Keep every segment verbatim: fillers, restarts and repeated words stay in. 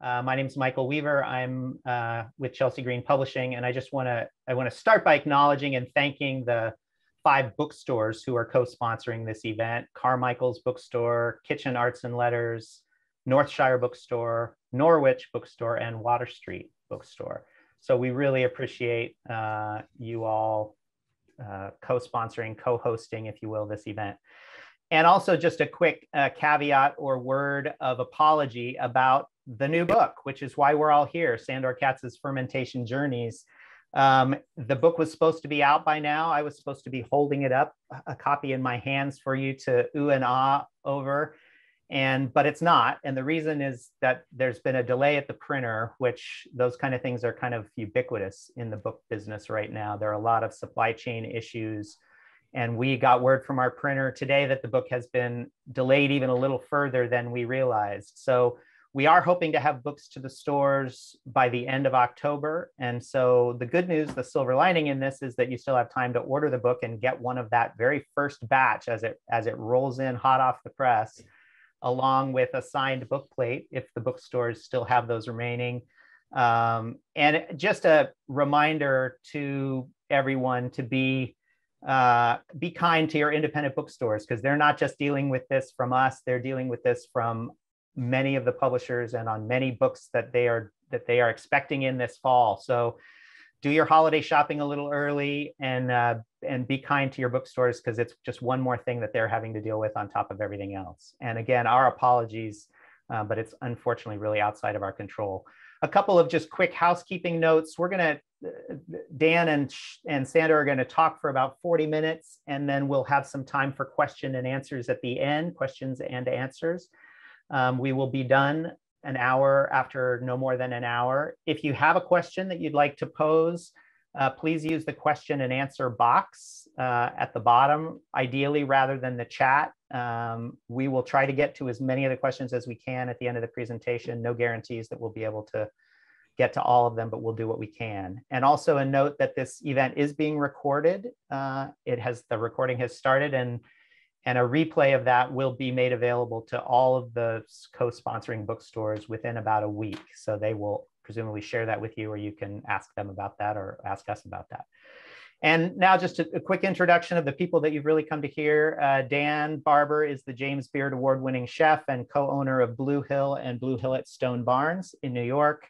Uh, my name is Michael Weaver. I'm uh, with Chelsea Green Publishing, and I just want to I want to start by acknowledging and thanking the five bookstores who are co-sponsoring this event: Carmichael's Bookstore, Kitchen Arts and Letters, Northshire Bookstore, Norwich Bookstore, and Water Street Bookstore. So we really appreciate uh, you all uh, co-sponsoring, co-hosting, if you will, this event. And also just a quick uh, caveat or word of apology about the new book, which is why we're all here, Sandor Katz's Fermentation Journeys. Um, the book was supposed to be out by now. I was supposed to be holding it up, a copy in my hands for you to ooh and ah over, and but it's not. And the reason is that there's been a delay at the printer, which those kind of things are kind of ubiquitous in the book business right now. There are a lot of supply chain issues. And we got word from our printer today that the book has been delayed even a little further than we realized. So we are hoping to have books to the stores by the end of October. And so the good news, the silver lining in this, is that you still have time to order the book and get one of that very first batch as it, as it rolls in hot off the press, along with a signed book plate if the bookstores still have those remaining. Um, and just a reminder to everyone to be Uh, be kind to your independent bookstores, because they're not just dealing with this from us, they're dealing with this from many of the publishers and on many books that they are that they are expecting in this fall. So do your holiday shopping a little early and uh, and be kind to your bookstores, because it's just one more thing that they're having to deal with on top of everything else. And again, our apologies, uh, but it's unfortunately really outside of our control. A couple of just quick housekeeping notes. We're gonna, Dan and, and Sandor are gonna talk for about forty minutes, and then we'll have some time for question and answers at the end, questions and answers. Um, we will be done an hour after no more than an hour. If you have a question that you'd like to pose, uh, please use the question and answer box uh, at the bottom, ideally rather than the chat. Um, we will try to get to as many of the questions as we can at the end of the presentation. No guarantees that we'll be able to get to all of them, but we'll do what we can. And also a note that this event is being recorded. Uh, it has, the recording has started, and, and a replay of that will be made available to all of the co-sponsoring bookstores within about a week. So they will presumably share that with you, or you can ask them about that or ask us about that. And now just a, a quick introduction of the people that you've really come to hear. Uh, Dan Barber is the James Beard award-winning chef and co-owner of Blue Hill and Blue Hill at Stone Barns in New York.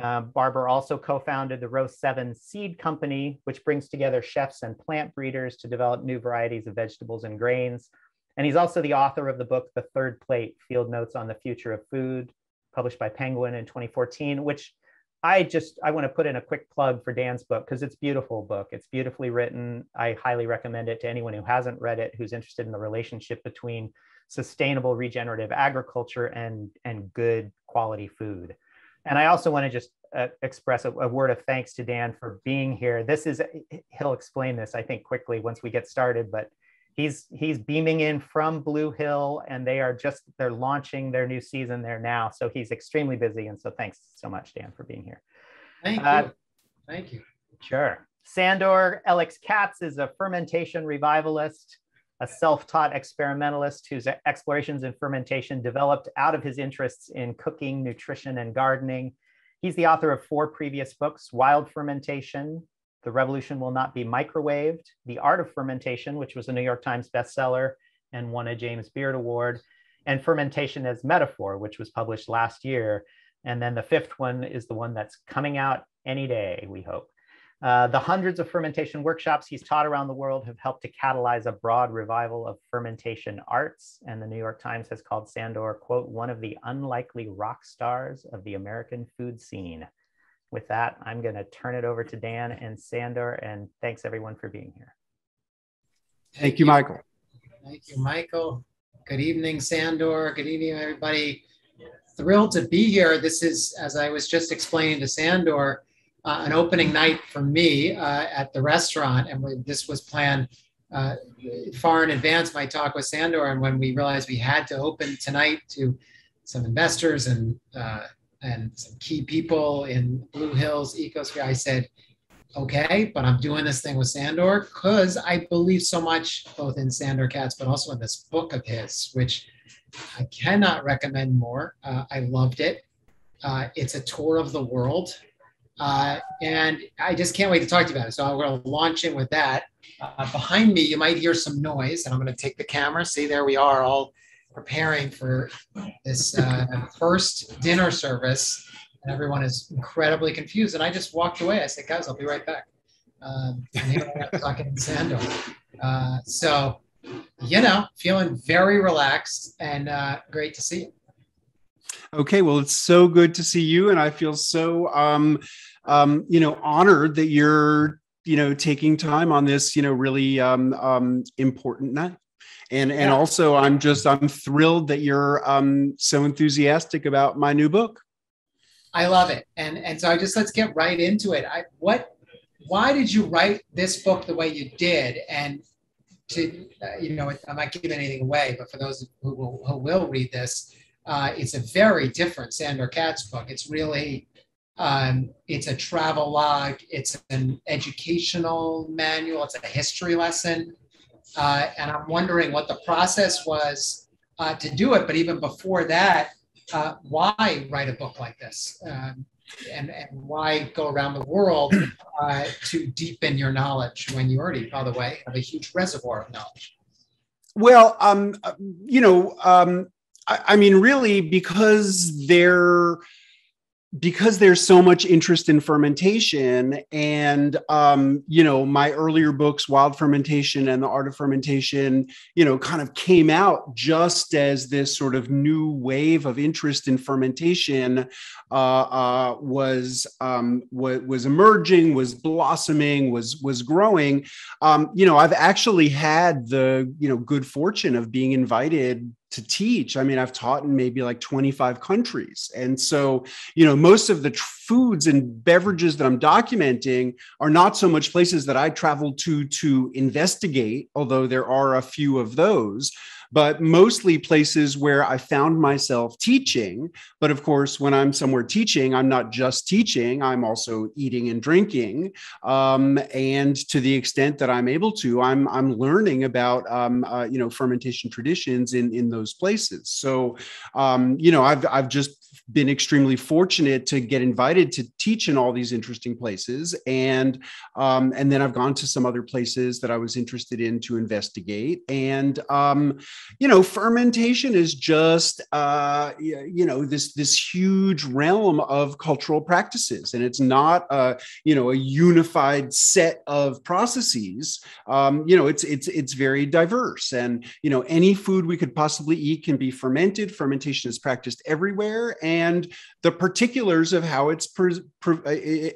Uh, Barber also co-founded the Row seven Seed Company, which brings together chefs and plant breeders to develop new varieties of vegetables and grains. And he's also the author of the book, The Third Plate, Field Notes on the Future of Food, published by Penguin in twenty fourteen, which I just, I want to put in a quick plug for Dan's book, because it's a beautiful book. It's beautifully written. I highly recommend it to anyone who hasn't read it, who's interested in the relationship between sustainable regenerative agriculture and, and good quality food. And I also want to just uh, express a, a word of thanks to Dan for being here. This is, he'll explain this, I think, quickly once we get started, but he's, he's beaming in from Blue Hill, and they are just, they're launching their new season there now. So he's extremely busy. And so thanks so much, Dan, for being here. Thank uh, you. Thank you. Sure. Sandor Alex Katz is a fermentation revivalist, a self-taught experimentalist whose explorations in fermentation developed out of his interests in cooking, nutrition, and gardening. He's the author of four previous books: Wild Fermentation, The Revolution Will Not Be Microwaved, The Art of Fermentation, which was a New York Times bestseller and won a James Beard Award, and Fermentation as Metaphor, which was published last year. And then the fifth one is the one that's coming out any day, we hope. Uh, the hundreds of fermentation workshops he's taught around the world have helped to catalyze a broad revival of fermentation arts. And the New York Times has called Sandor, quote, one of the unlikely rock stars of the American food scene. With that, I'm going to turn it over to Dan and Sandor, and thanks everyone for being here. Thank you, Michael. Thank you, Michael. Good evening, Sandor. Good evening, everybody. Thrilled to be here. This is, as I was just explaining to Sandor, Uh, an opening night for me uh, at the restaurant, and we, this was planned uh, far in advance, my talk with Sandor, and when we realized we had to open tonight to some investors and uh, and some key people in Blue Hill's ecosphere, I said, okay, but I'm doing this thing with Sandor because I believe so much both in Sandor Katz, but also in this book of his, which I cannot recommend more. Uh, I loved it. Uh, it's a tour of the world. Uh, and I just can't wait to talk to you about it. So I'm going to launch in with that. Uh, behind me, you might hear some noise, and I'm going to take the camera. See, there we are, all preparing for this uh, first dinner service. And everyone is incredibly confused. And I just walked away. I said, guys, I'll be right back. Um, and here I am talking to Sandor. Uh, so, you know, feeling very relaxed and uh, great to see you. Okay, well, it's so good to see you. And I feel so, um, um, you know, honored that you're, you know, taking time on this, you know, really um, um, important night. And and yeah. also, I'm just, I'm thrilled that you're um, so enthusiastic about my new book. I love it. And and so I just, let's get right into it. I, what, why did you write this book the way you did? And to, uh, you know, I'm not giving anything away, but for those who will, who will read this, Uh, it's a very different Sandor Katz book. It's really, um, it's a travel log. It's an educational manual. It's a history lesson. Uh, and I'm wondering what the process was uh, to do it. But even before that, uh, why write a book like this? Um, and, and why go around the world uh, to deepen your knowledge when you already, by the way, have a huge reservoir of knowledge? Well, um, you know, um, I mean, really, because there, because there's so much interest in fermentation, and um, you know, my earlier books, Wild Fermentation and The Art of Fermentation, you know, kind of came out just as this sort of new wave of interest in fermentation uh, uh, was um, was was emerging, was blossoming, was was growing. Um, you know, I've actually had the you know good fortune of being invited to teach. I mean, I've taught in maybe like twenty-five countries. And so, you know, most of the foods and beverages that I'm documenting are not so much places that I traveled to to investigate, although there are a few of those, but mostly places where I found myself teaching. But of course, when I'm somewhere teaching, I'm not just teaching, I'm also eating and drinking. Um, and to the extent that I'm able to, I'm, I'm learning about, um, uh, you know, fermentation traditions in, in those places. So, um, you know, I've, I've just been extremely fortunate to get invited to teach in all these interesting places. And, um, and then I've gone to some other places that I was interested in to investigate. And, um, you know, fermentation is just, uh, you know, this, this huge realm of cultural practices. And it's not, a, you know, a unified set of processes. Um, you know, it's, it's, it's very diverse, and, you know, any food we could possibly eat can be fermented. Fermentation is practiced everywhere. And the particulars of how it's pre, pre,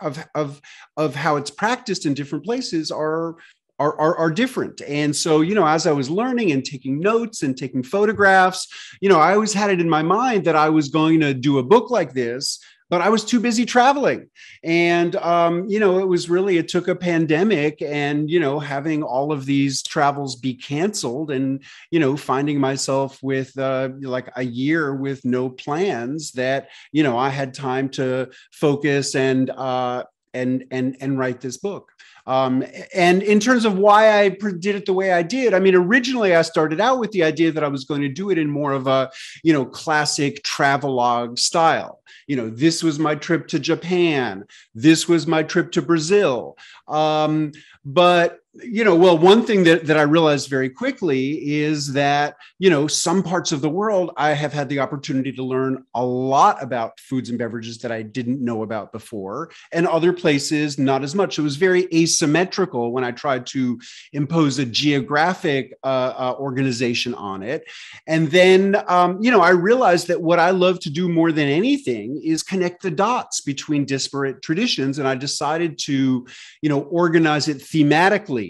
of, of, of how it's practiced in different places are, are, are, are different. And so, you know, as I was learning and taking notes and taking photographs, you know, I always had it in my mind that I was going to do a book like this, but I was too busy traveling. And, um, you know, it was really, it took a pandemic and, you know, having all of these travels be canceled and, you know, finding myself with uh, like a year with no plans that, you know, I had time to focus and, uh, and, and, and write this book. Um, and in terms of why I did it the way I did, I mean, originally I started out with the idea that I was going to do it in more of a, you know, classic travelogue style. You know, this was my trip to Japan. This was my trip to Brazil. Um, but you know, well, one thing that, that I realized very quickly is that, you know, some parts of the world, I have had the opportunity to learn a lot about foods and beverages that I didn't know about before, and other places, not as much. It was very asymmetrical when I tried to impose a geographic uh, uh, organization on it. And then, um, you know, I realized that what I love to do more than anything is connect the dots between disparate traditions. And I decided to, you know, organize it thematically,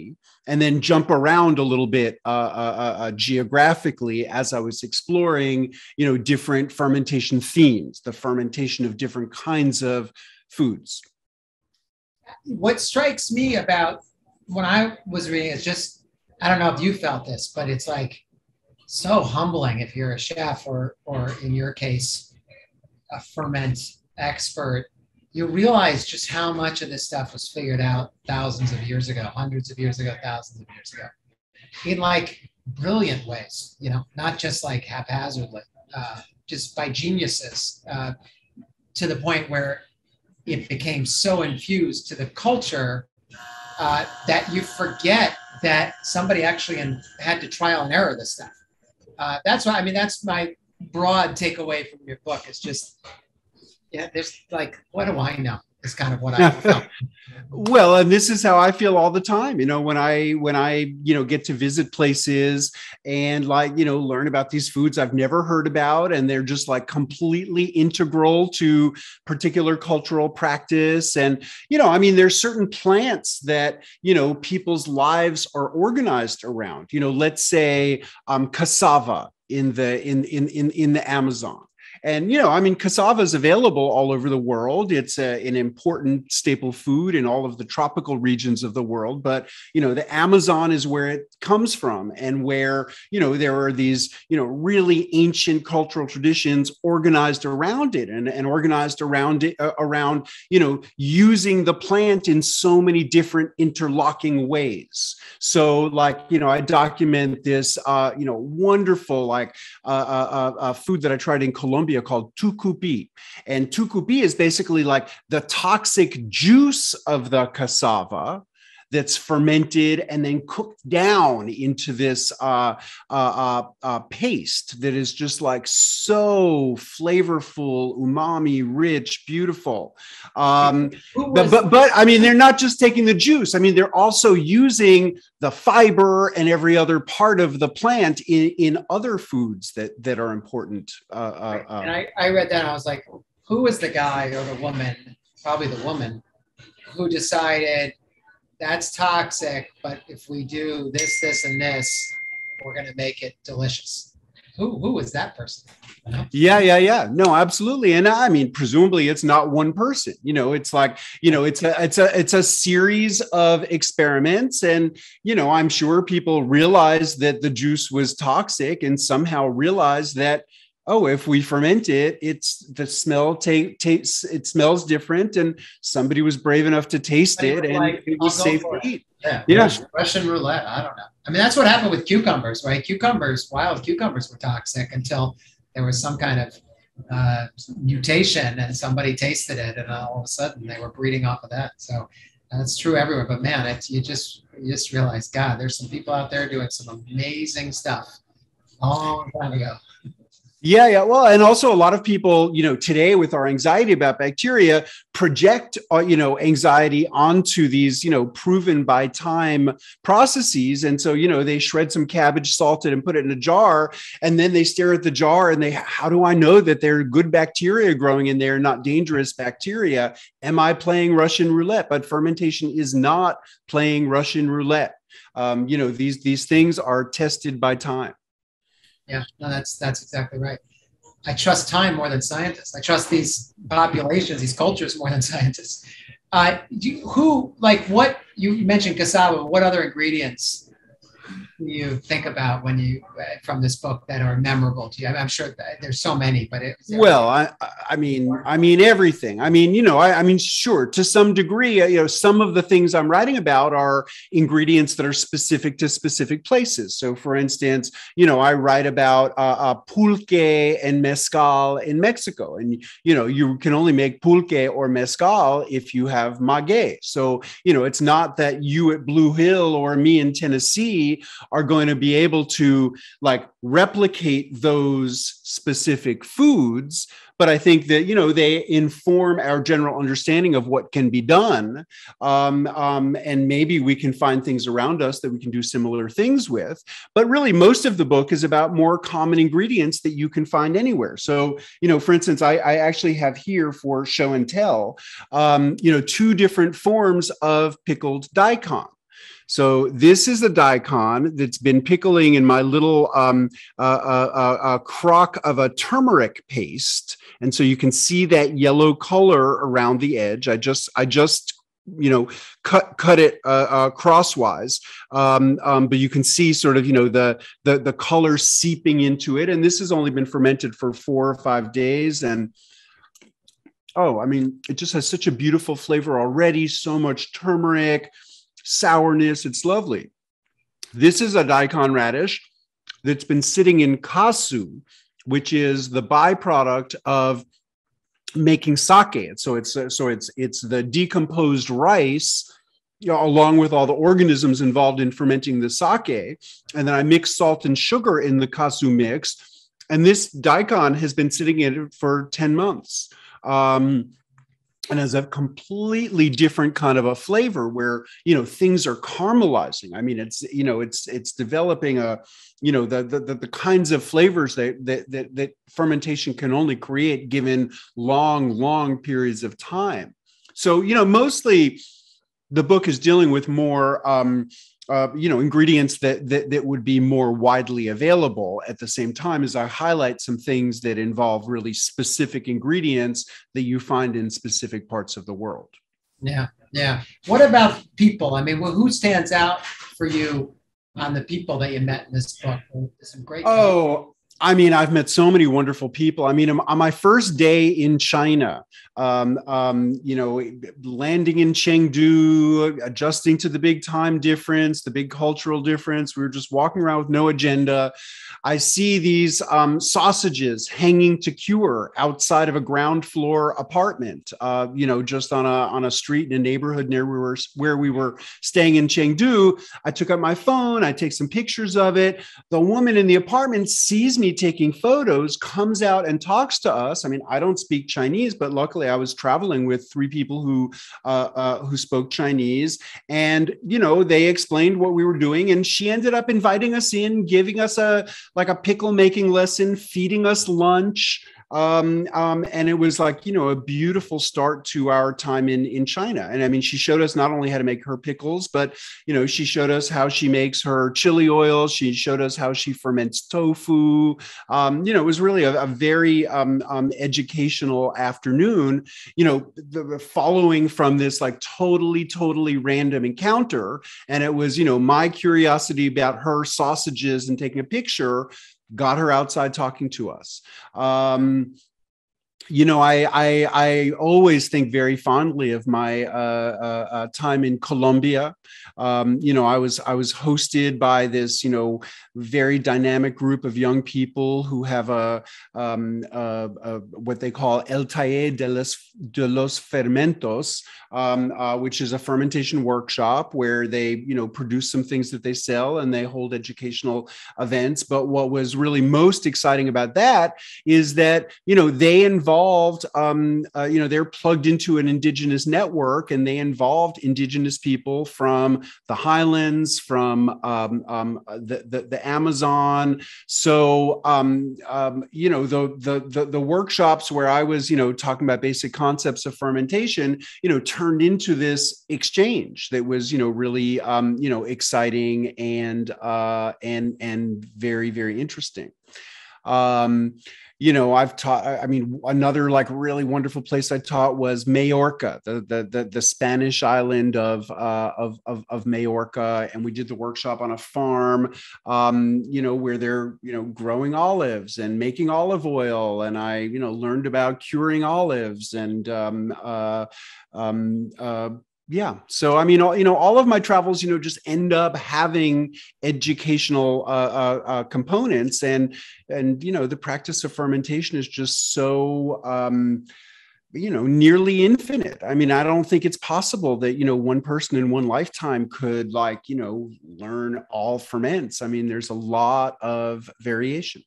and then jump around a little bit uh, uh, uh, geographically as I was exploring, you know, different fermentation themes, the fermentation of different kinds of foods. What strikes me about when I was reading is just, I don't know if you felt this, but it's like so humbling if you're a chef or, or in your case, a ferment expert. You realize just how much of this stuff was figured out thousands of years ago, hundreds of years ago, thousands of years ago, in like brilliant ways, you know, not just like haphazardly, uh, just by geniuses. Uh, to the point where it became so infused to the culture uh, that you forget that somebody actually in, had to trial and error this stuff. Uh, that's why, I mean, that's my broad takeaway from your book. It's just, yeah, there's like, what do I know? It's kind of what I felt. Well, and this is how I feel all the time. You know, when I, when I, you know, get to visit places and like, you know, learn about these foods I've never heard about, and they're just like completely integral to particular cultural practice. And, you know, I mean, there's certain plants that, you know, people's lives are organized around, you know, let's say um, cassava in the, in, in, in, in the Amazon. And, you know, I mean, cassava is available all over the world. It's a, an important staple food in all of the tropical regions of the world. But, you know, the Amazon is where it comes from, and where, you know, there are these, you know, really ancient cultural traditions organized around it, and, and organized around it, uh, around, you know, using the plant in so many different interlocking ways. So like, you know, I document this, uh, you know, wonderful like uh, uh, uh, food that I tried in Colombia called tukupi. And tukupi is basically like the toxic juice of the cassava that's fermented and then cooked down into this uh, uh, uh, uh, paste that is just like so flavorful, umami, rich, beautiful. Um, but, but, but I mean, they're not just taking the juice. I mean, they're also using the fiber and every other part of the plant in, in other foods that, that are important. Uh, right. uh, and I, I read that and I was like, who was the guy or the woman, probably the woman, who decided, that's toxic, but if we do this, this, and this, we're going to make it delicious. Who, who is that person? You know? Yeah, yeah, yeah. No, absolutely. And I mean, presumably it's not one person, you know, it's like, you know, it's a, it's a, it's a series of experiments. And, you know, I'm sure people realized that the juice was toxic and somehow realized that, oh, if we ferment it, it's the smell ta- tastes, it smells different. And somebody was brave enough to taste it, and like, it was safe to eat. Yeah. yeah. Russian roulette. I don't know. I mean, that's what happened with cucumbers, right? Cucumbers, wild cucumbers were toxic until there was some kind of uh, mutation and somebody tasted it. And all of a sudden they were breeding off of that. So that's true everywhere. But man, it's, you just, you just realize, God, there's some people out there doing some amazing stuff a long time ago. Yeah, yeah. Well, and also a lot of people, you know, today with our anxiety about bacteria project, uh, you know, anxiety onto these, you know, proven by time processes. And so, you know, they shred some cabbage, salt it, and put it in a jar. And then they stare at the jar and they, how do I know that there are good bacteria growing in there, not dangerous bacteria? Am I playing Russian roulette? But fermentation is not playing Russian roulette. Um, you know, these, these things are tested by time. Yeah, no, that's that's exactly right. I trust time more than scientists. I trust these populations, these cultures more than scientists. Uh, do you, who, like what, you mentioned cassava, what other ingredients do you think about when you, from this book that are memorable to you? I mean, I'm sure there's so many, but it, well, I, I mean, I mean everything. I mean, you know, I, I mean, sure, to some degree, you know, some of the things I'm writing about are ingredients that are specific to specific places. So, for instance, you know, I write about uh, uh, pulque and mezcal in Mexico, and you know, you can only make pulque or mezcal if you have maguey. So, you know, it's not that you at Blue Hill or me in Tennessee are going to be able to like replicate those specific foods. But I think that, you know, they inform our general understanding of what can be done. Um, um, and maybe we can find things around us that we can do similar things with. But really, most of the book is about more common ingredients that you can find anywhere. So, you know, for instance, I, I actually have here for show and tell, um, you know, two different forms of pickled daikon. So this is the daikon that's been pickling in my little um, uh, uh, uh, crock of a turmeric paste. And so you can see that yellow color around the edge. I just, I just, you know, cut, cut it uh, uh, crosswise. Um, um, but you can see sort of, you know, the, the, the color seeping into it. And this has only been fermented for four or five days. And oh, I mean, it just has such a beautiful flavor already. So much turmeric, sourness. It's lovely. This is a daikon radish that's been sitting in kasu, which is the byproduct of making sake. So it's uh, so it's it's the decomposed rice, you know, along with all the organisms involved in fermenting the sake. And then I mix salt and sugar in the kasu mix. And this daikon has been sitting in it for ten months. Um, and has a completely different kind of a flavor where, you know, things are caramelizing. I mean, it's, you know, it's, it's developing a, you know, the, the, the kinds of flavors that, that, that, that fermentation can only create given long, long periods of time. So, you know, mostly the book is dealing with more, um, uh, you know, ingredients that, that, that would be more widely available, at the same time as I highlight some things that involve really specific ingredients that you find in specific parts of the world. Yeah. Yeah. What about people? I mean, well, who stands out for you on the people that you met in this book? Some great. Oh, I mean, I've met so many wonderful people. I mean, on my first day in China, um, um, you know, landing in Chengdu, adjusting to the big time difference, the big cultural difference, we were just walking around with no agenda. I see these um, sausages hanging to cure outside of a ground floor apartment, uh, you know, just on a on a street in a neighborhood near where we were, where we were staying in Chengdu. I took out my phone. I take some pictures of it. The woman in the apartment sees me taking photos, comes out and talks to us. I mean, I don't speak Chinese, but luckily I was traveling with three people who uh, uh, who spoke Chinese, and you know, they explained what we were doing, and she ended up inviting us in, giving us a like a pickle making lesson, feeding us lunch. Um, um, and it was like, you know, a beautiful start to our time in, in China. And I mean, she showed us not only how to make her pickles, but, you know, she showed us how she makes her chili oil. She showed us how she ferments tofu. Um, you know, it was really a, a very um, um, educational afternoon, you know, the, the following from this like totally, totally random encounter. And it was, you know, my curiosity about her sausages and taking a picture got her outside talking to us. Um, you know, I, I I always think very fondly of my uh, uh, uh, time in Colombia. Um, you know, I was I was hosted by this, you know, very dynamic group of young people who have a, um, a, a what they call El Taller de los, de los Fermentos, um, uh, which is a fermentation workshop where they, you know, produce some things that they sell and they hold educational events. But what was really most exciting about that is that, you know, they involved Involved, um, uh, you know, they're plugged into an indigenous network, and they involved indigenous people from the highlands, from um, um, the, the the Amazon. So, um, um, you know, the, the the the workshops where I was, you know, talking about basic concepts of fermentation, you know, turned into this exchange that was, you know, really, um, you know, exciting and uh, and and very, very interesting. Um, You know, I've taught, I mean, another like really wonderful place I taught was Majorca, the the the, the Spanish island of, uh, of, of, of Majorca. And we did the workshop on a farm, um, you know, where they're, you know, growing olives and making olive oil. And I, you know, learned about curing olives and, um, uh, um, uh, yeah. So, I mean, all, you know, all of my travels, you know, just end up having educational uh, uh, uh, components, and, and, you know, the practice of fermentation is just so, um, you know, nearly infinite. I mean, I don't think it's possible that, you know, one person in one lifetime could like, you know, learn all ferments. I mean, there's a lot of variation.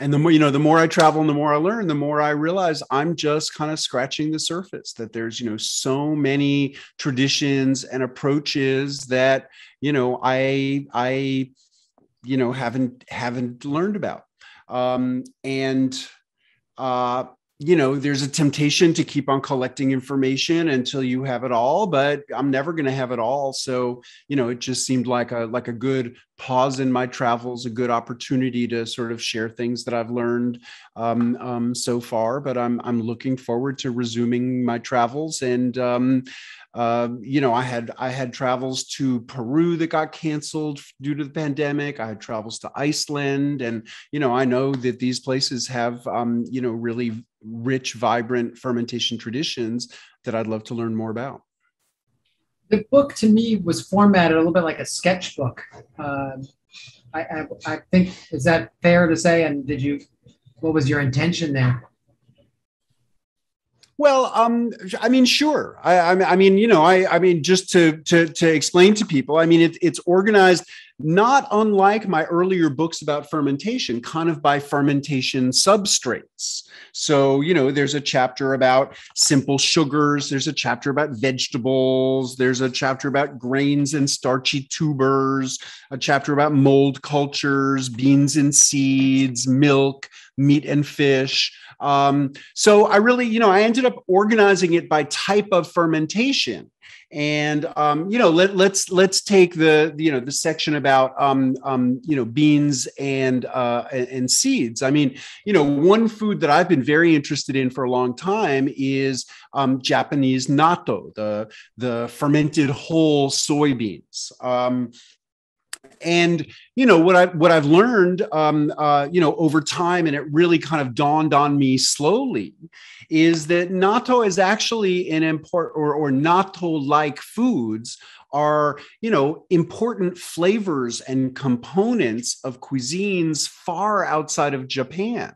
And the more, you know, the more I travel and the more I learn, the more I realize I'm just kind of scratching the surface, that there's, you know, so many traditions and approaches that, you know, I, I, you know, haven't, haven't learned about. Um, and, uh, you know, there's a temptation to keep on collecting information until you have it all, but I'm never going to have it all. So, you know, it just seemed like a, like a good pause in my travels, a good opportunity to sort of share things that I've learned um, um, so far, but I'm, I'm looking forward to resuming my travels. And, um, uh, you know, I had, I had travels to Peru that got canceled due to the pandemic. I had travels to Iceland, and, you know, I know that these places have, um, you know, really rich, vibrant fermentation traditions that I'd love to learn more about. The book to me was formatted a little bit like a sketchbook. Uh, I, I, I think, is that fair to say? And did you, what was your intention there? Well, um, I mean, sure. I, I mean, you know, I, I mean, just to, to, to explain to people, I mean, it, it's organized not unlike my earlier books about fermentation, kind of by fermentation substrates. So, you know, there's a chapter about simple sugars. There's a chapter about vegetables. There's a chapter about grains and starchy tubers, a chapter about mold cultures, beans and seeds, milk, meat and fish. Um, so I really, you know, I ended up organizing it by type of fermentation. And, um, you know, let, let's, let's take the, you know, the section about, um, um, you know, beans and, uh, and seeds. I mean, you know, one food that I've been very interested in for a long time is um, Japanese natto, the, the fermented whole soybeans. Um, And, you know, what, I, what I've learned, um, uh, you know, over time, and it really kind of dawned on me slowly, is that natto is actually an import or, or natto-like foods are, you know, important flavors and components of cuisines far outside of Japan.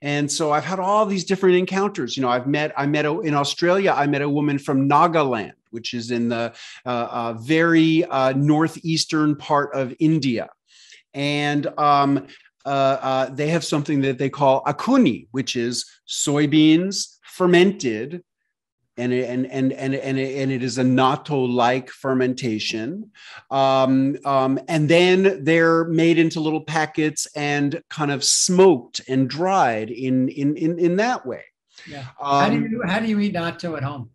And so I've had all these different encounters. You know, I've met, I met a, in Australia, I met a woman from Nagaland, which is in the uh, uh, very uh, northeastern part of India. And um, uh, uh, they have something that they call akuni, which is soybeans fermented. And and and and and and it is a natto-like fermentation, um, um, and then they're made into little packets and kind of smoked and dried in in in, in that way. Yeah. Um, how do you how do you eat natto at home?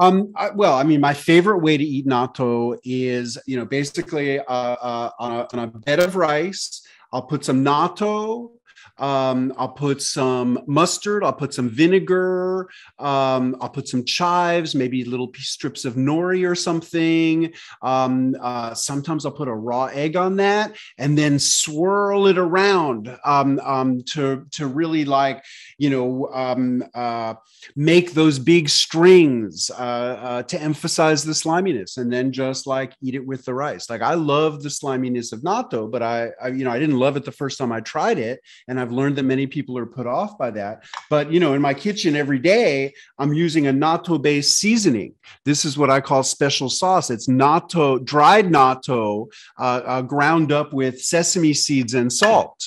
Um, I, well, I mean, my favorite way to eat natto is, you know, basically uh, uh, on, a, on a bed of rice. I'll put some natto. Um, I'll put some mustard, I'll put some vinegar, um, I'll put some chives, maybe little strips of nori or something. Um, uh, sometimes I'll put a raw egg on that and then swirl it around um, um, to, to really like, you know, um, uh, make those big strings uh, uh, to emphasize the sliminess, and then just like eat it with the rice. Like, I love the sliminess of natto, but I, I you know, I didn't love it the first time I tried it. And I've learned that many people are put off by that. But, you know, in my kitchen every day, I'm using a natto-based seasoning. This is what I call special sauce. It's natto, dried natto, uh, uh, ground up with sesame seeds and salt.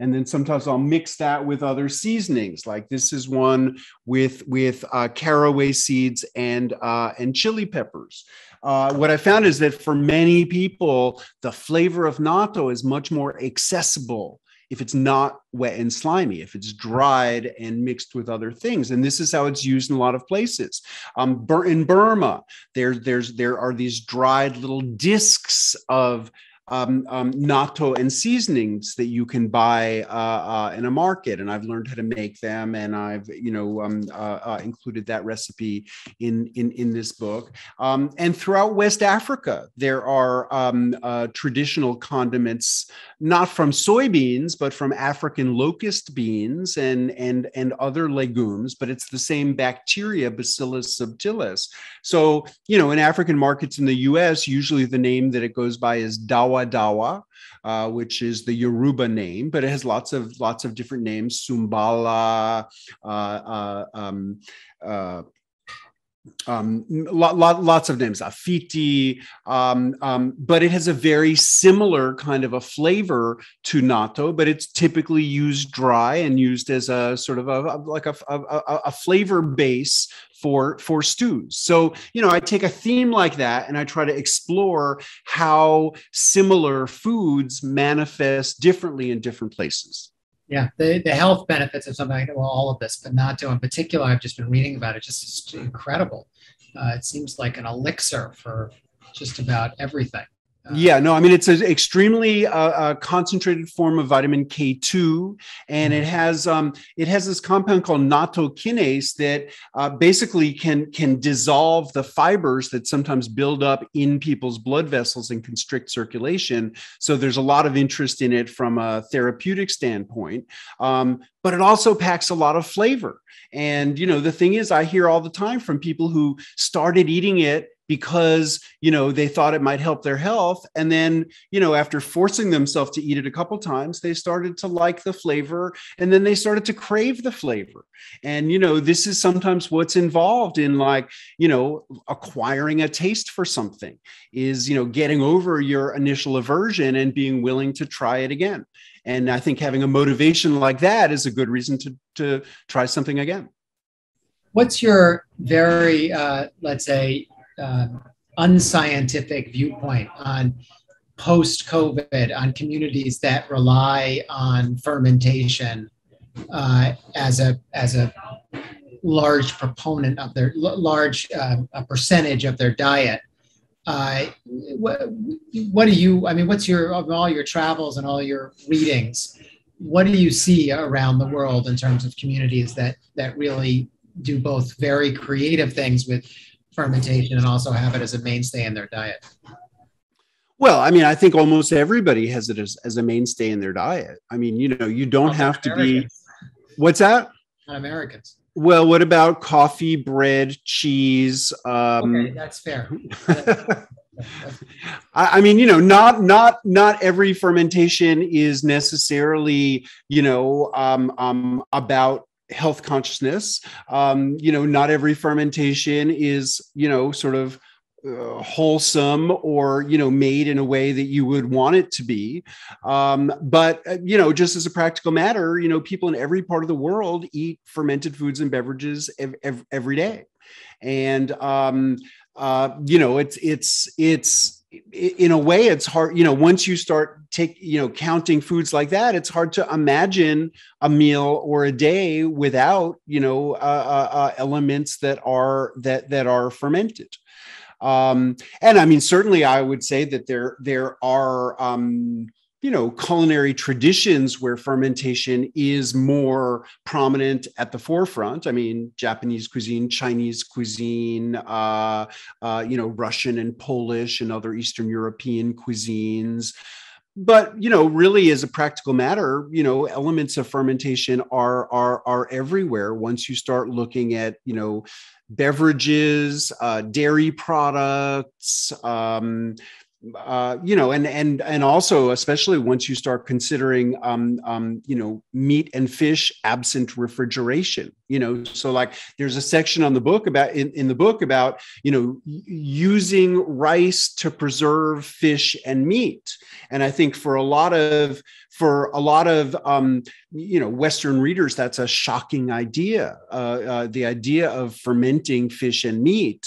And then sometimes I'll mix that with other seasonings. Like, this is one with, with uh, caraway seeds and, uh, and chili peppers. Uh, what I found is that for many people, the flavor of natto is much more accessible if it's not wet and slimy, if it's dried and mixed with other things. And this is how it's used in a lot of places. Um, in Burma, there, there's, there are these dried little discs of um, um, natto and seasonings that you can buy uh, uh, in a market. And I've learned how to make them. And I've, you know, um, uh, uh, included that recipe in, in, in this book. Um, and throughout West Africa, there are um, uh, traditional condiments, not from soybeans, but from African locust beans and, and, and other legumes, but it's the same bacteria, Bacillus subtilis. So, you know, in African markets in the U S, usually the name that it goes by is dawa. Dawa, uh, which is the Yoruba name, but it has lots of lots of different names: Sumbala, uh, uh, um, uh, um, lot, lot, lots of names, Afiti. Um, um, but it has a very similar kind of a flavor to natto, but it's typically used dry and used as a sort of a, like a, a, a flavor base for, for stews. So, you know, I take a theme like that and I try to explore how similar foods manifest differently in different places. Yeah, the, the health benefits of something, well, all of this, but natto in particular, I've just been reading about it, just, just incredible. Uh, it seems like an elixir for just about everything. Yeah, no, I mean, it's an extremely uh, uh, concentrated form of vitamin K two, and it has um, it has this compound called natto kinase that uh, basically can can dissolve the fibers that sometimes build up in people's blood vessels and constrict circulation. So there's a lot of interest in it from a therapeutic standpoint, um, but it also packs a lot of flavor. And, you know, the thing is, I hear all the time from people who started eating it because, you know, they thought it might help their health. And then, you know, after forcing themselves to eat it a couple times, they started to like the flavor, and then they started to crave the flavor. And, you know, this is sometimes what's involved in, like, you know, acquiring a taste for something is, you know, getting over your initial aversion and being willing to try it again. And I think having a motivation like that is a good reason to, to try something again. What's your very, uh, let's say, Uh, unscientific viewpoint on post-COVID, on communities that rely on fermentation uh, as a as a large proponent of their large uh, a percentage of their diet? Uh, what, what do you? I mean, what's your, of all your travels and all your readings, what do you see around the world in terms of communities that that really do both very creative things with fermentation and also have it as a mainstay in their diet? Well, I mean, I think almost everybody has it as, as a mainstay in their diet. I mean, you know, you don't have to be, what's that? Not Americans. Well, what about coffee, bread, cheese? Um, okay, that's fair. I mean, you know, not not not every fermentation is necessarily, you know, um, um, about health consciousness. Um, you know, not every fermentation is, you know, sort of uh, wholesome or, you know, made in a way that you would want it to be. Um, but, uh, you know, just as a practical matter, you know, people in every part of the world eat fermented foods and beverages ev ev every day. And, um, uh, you know, it's, it's, it's, in a way, it's hard, you know, once you start take, you know, counting foods like that, it's hard to imagine a meal or a day without, you know, uh, uh, elements that are, that, that are fermented. Um, and I mean, certainly I would say that there, there are, um, you know, culinary traditions where fermentation is more prominent at the forefront. I mean, Japanese cuisine, Chinese cuisine, uh, uh, you know, Russian and Polish and other Eastern European cuisines. But, you know, really as a practical matter, you know, elements of fermentation are, are, are everywhere once you start looking at, you know, beverages, uh, dairy products, um, Uh, you know, and and and also, especially once you start considering, um, um, you know, meat and fish absent refrigeration. You know, so like there's a section on the book about in, in the book about, you know, using rice to preserve fish and meat. And I think for a lot of for a lot of um, you know, Western readers, that's a shocking idea. Uh, uh, the idea of fermenting fish and meat.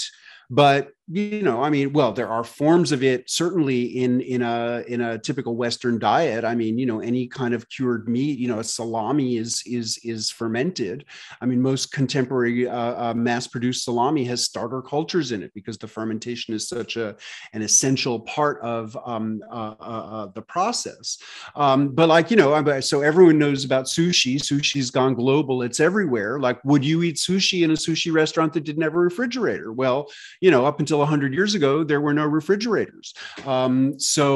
But, you know, I mean, well, there are forms of it, certainly in, in a, in a typical Western diet. I mean, you know, any kind of cured meat, you know, a salami is, is, is fermented. I mean, most contemporary uh, uh, mass produced salami has starter cultures in it because the fermentation is such a, an essential part of um, uh, uh, uh, the process. Um, but like, you know, so everyone knows about sushi. Sushi's gone global. It's everywhere. Like, would you eat sushi in a sushi restaurant that didn't have a refrigerator? Well, you know, up until a hundred years ago, there were no refrigerators. Um, so,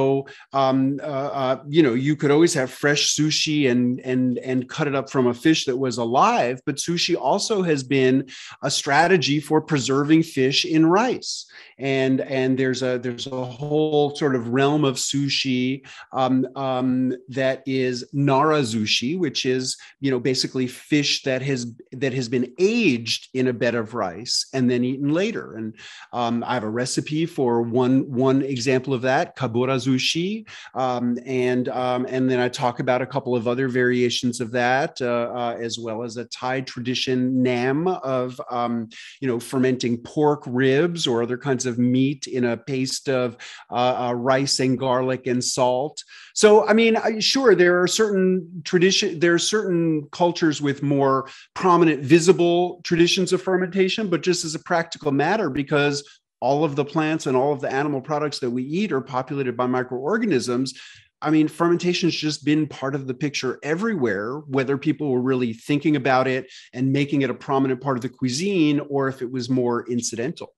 um, uh, uh, you know, you could always have fresh sushi and, and, and cut it up from a fish that was alive. But sushi also has been a strategy for preserving fish in rice. And, and there's a, there's a whole sort of realm of sushi um, um, that is nara sushi, which is, you know, basically fish that has, that has been aged in a bed of rice and then eaten later. And um, I have a recipe for one, one example of that, kabura sushi. Um, and, um, and then I talk about a couple of other variations of that, uh, uh, as well as a Thai tradition, nam, of, um, you know, fermenting pork ribs or other kinds of meat in a paste of uh, uh, rice and garlic and salt. So, I mean, I, sure, there are certain tradition, there are certain cultures with more prominent visible traditions of fermentation, but just as a practical matter, because all of the plants and all of the animal products that we eat are populated by microorganisms. I mean, fermentation's just been part of the picture everywhere, whether people were really thinking about it and making it a prominent part of the cuisine, or if it was more incidental.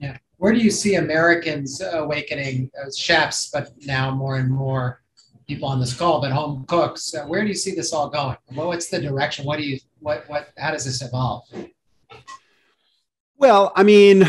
Yeah. Where do you see Americans awakening, uh, chefs, but now more and more people on this call, but home cooks? Uh, where do you see this all going? Well, what's the direction? What do you, what, what, how does this evolve? Well, I mean,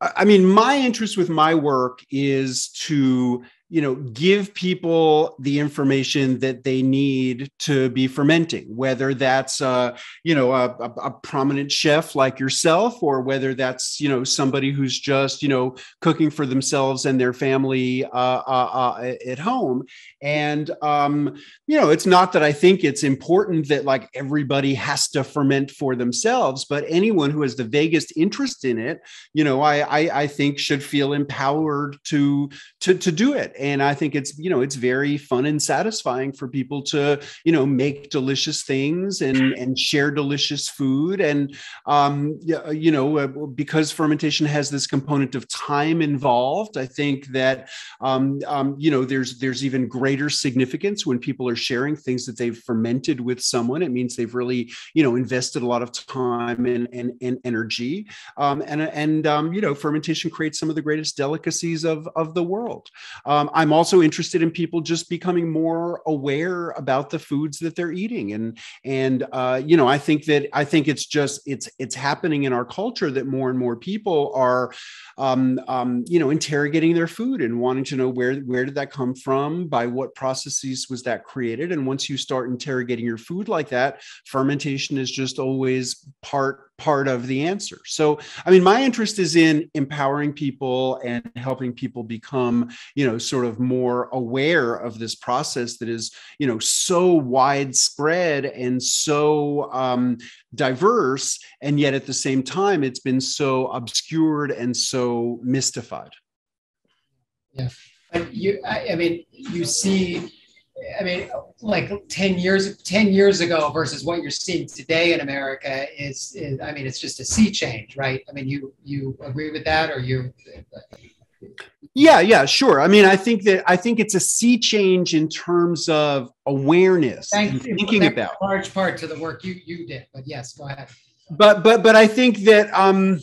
I mean, my interest with my work is to, you know, give people the information that they need to be fermenting, whether that's, uh, you know, a, a prominent chef like yourself, or whether that's, you know, somebody who's just, you know, cooking for themselves and their family uh, uh, uh, at home. And, um, you know, it's not that I think it's important that like everybody has to ferment for themselves, but anyone who has the vaguest interest in it, you know, I, I, I think should feel empowered to, to, to do it. And I think it's, you know, it's very fun and satisfying for people to, you know, make delicious things and, and share delicious food. And, um, you know, because fermentation has this component of time involved, I think that, um, um, you know, there's, there's even greater significance when people are sharing things that they've fermented with someone. It means they've really, you know, invested a lot of time and, and, and energy. Um, and, and um, you know, fermentation creates some of the greatest delicacies of, of the world. Um, Um, I'm also interested in people just becoming more aware about the foods that they're eating. And, and uh, you know, I think that I think it's just it's it's happening in our culture that more and more people are, um, um, you know, interrogating their food and wanting to know where, where did that come from? By what processes was that created? And once you start interrogating your food like that, fermentation is just always part part of the answer. So, I mean, my interest is in empowering people and helping people become, you know, sort of more aware of this process that is, you know, so widespread and so um, diverse. And yet at the same time, it's been so obscured and so mystified. Yeah. But you, I, I mean, you see, I mean, like ten years, ten years ago versus what you're seeing today in America is, is, I mean, it's just a sea change, right? I mean, you, you agree with that, or you? Yeah, yeah, sure. I mean, I think that, I think it's a sea change in terms of awareness Thank and you. thinking well, about a large part to the work you, you did, but yes, go ahead. But, but, but I think that, um,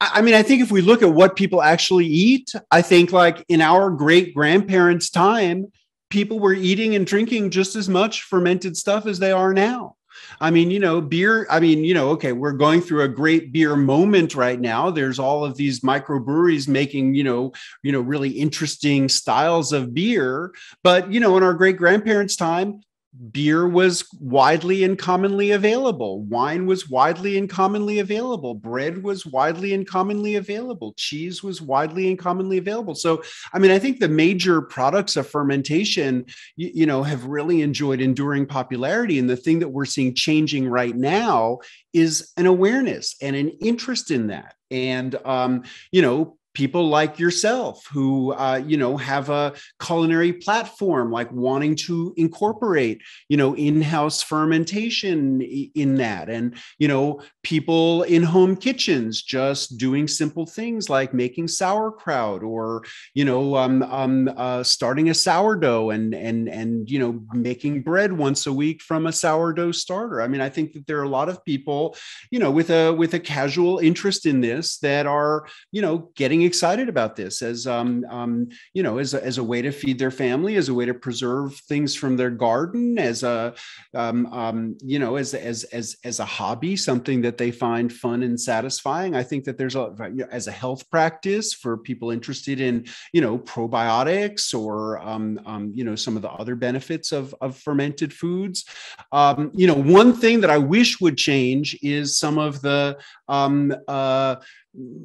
I mean, I think if we look at what people actually eat, I think like in our great grandparents' time, people were eating and drinking just as much fermented stuff as they are now. I mean, you know, beer, I mean, you know, okay, we're going through a great beer moment right now. There's all of these microbreweries making, you know, you know, really interesting styles of beer. But, you know, in our great grandparents' time, beer was widely and commonly available. Wine was widely and commonly available. Bread was widely and commonly available. Cheese was widely and commonly available. So, I mean, I think the major products of fermentation, you, you know, have really enjoyed enduring popularity. And the thing that we're seeing changing right now is an awareness and an interest in that. And, um, you know, people like yourself who, uh, you know, have a culinary platform, like wanting to incorporate, you know, in-house fermentation in that. And, you know, people in home kitchens just doing simple things like making sauerkraut, or, you know, um, um, uh, starting a sourdough and, and, and, you know, making bread once a week from a sourdough starter. I mean, I think that there are a lot of people, you know, with a, with a casual interest in this that are, you know, getting excited about this as, um, um, you know, as a, as a way to feed their family, as a way to preserve things from their garden, as a, um, um, you know, as, as, as, as a hobby, something that they find fun and satisfying. I think that there's a, you know, as a health practice for people interested in, you know, probiotics or, um, um, you know, some of the other benefits of, of fermented foods. Um, you know, one thing that I wish would change is some of the, um, uh,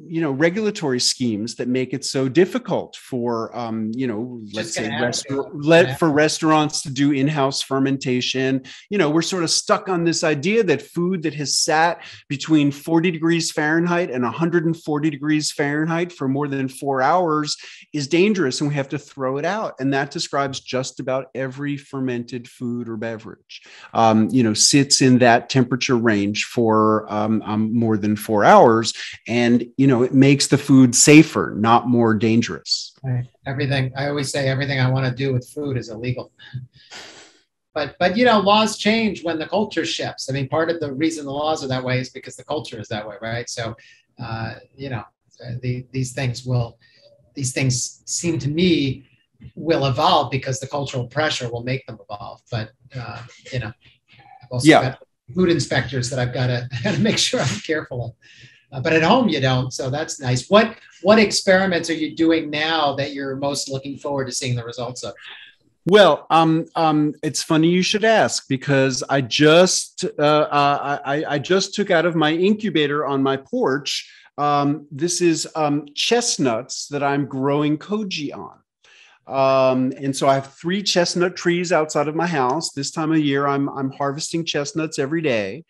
you know, regulatory schemes that make it so difficult for, um, you know, let's say restaur- let, for restaurants to do in-house fermentation. You know, we're sort of stuck on this idea that food that has sat between forty degrees Fahrenheit and one hundred forty degrees Fahrenheit for more than four hours is dangerous and we have to throw it out. And that describes just about every fermented food or beverage, um, you know, sits in that temperature range for um, um, more than four hours. And And, you know, it makes the food safer, not more dangerous. Right. Everything, I always say, everything I want to do with food is illegal. But, but you know, laws change when the culture shifts. I mean, part of the reason the laws are that way is because the culture is that way, right? So, uh, you know, the, these things will, these things seem to me will evolve because the cultural pressure will make them evolve. But, uh, you know, I've also yeah. got food inspectors that I've got to make sure I'm careful of. Uh, but at home you don't, so that's nice. What what experiments are you doing now that you're most looking forward to seeing the results of? Well, um, um, it's funny you should ask, because I just uh, uh, I, I just took out of my incubator on my porch. Um, this is um, chestnuts that I'm growing koji on. Um, and so I have three chestnut trees outside of my house. This time of year, I'm, I'm harvesting chestnuts every day.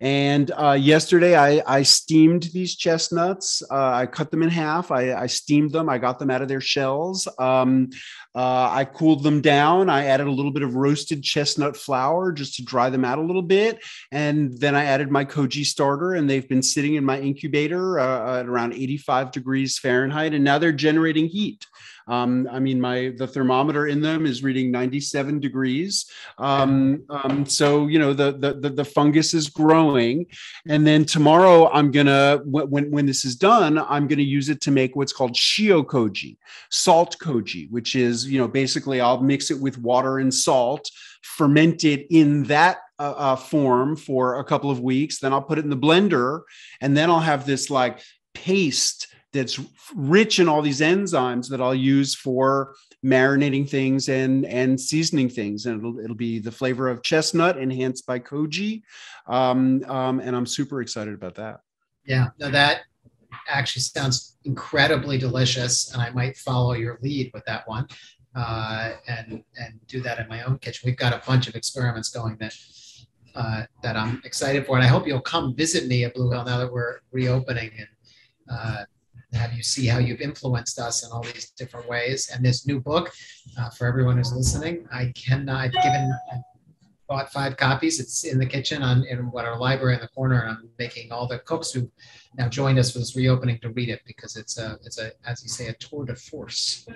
And uh, yesterday I, I steamed these chestnuts. Uh, I cut them in half. I, I steamed them. I got them out of their shells. Um, uh, I cooled them down. I added a little bit of roasted chestnut flour just to dry them out a little bit. And then I added my koji starter, and they've been sitting in my incubator uh, at around eighty-five degrees Fahrenheit. And now they're generating heat. Um, I mean, my the thermometer in them is reading ninety-seven degrees. Um, um, so, you know, the, the the fungus is growing. And then tomorrow I'm going to, when when this is done, I'm going to use it to make what's called shio koji, salt koji, which is, you know, basically I'll mix it with water and salt, ferment it in that uh, uh, form for a couple of weeks. Then I'll put it in the blender, and then I'll have this like paste that's rich in all these enzymes that I'll use for marinating things and, and seasoning things. And it'll, it'll be the flavor of chestnut enhanced by koji. Um, um, and I'm super excited about that. Yeah, no, that actually sounds incredibly delicious. And I might follow your lead with that one uh, and, and do that in my own kitchen. We've got a bunch of experiments going that uh, that I'm excited for. And I hope you'll come visit me at Blue Hill now that we're reopening, and uh, have you see how you've influenced us in all these different ways. And this new book, uh, for everyone who's listening, I cannot, I've given, I've bought five copies. It's in the kitchen on in what our library in the corner. And I'm making all the cooks who now joined us for this reopening to read it, because it's a, it's a, as you say, a tour de force.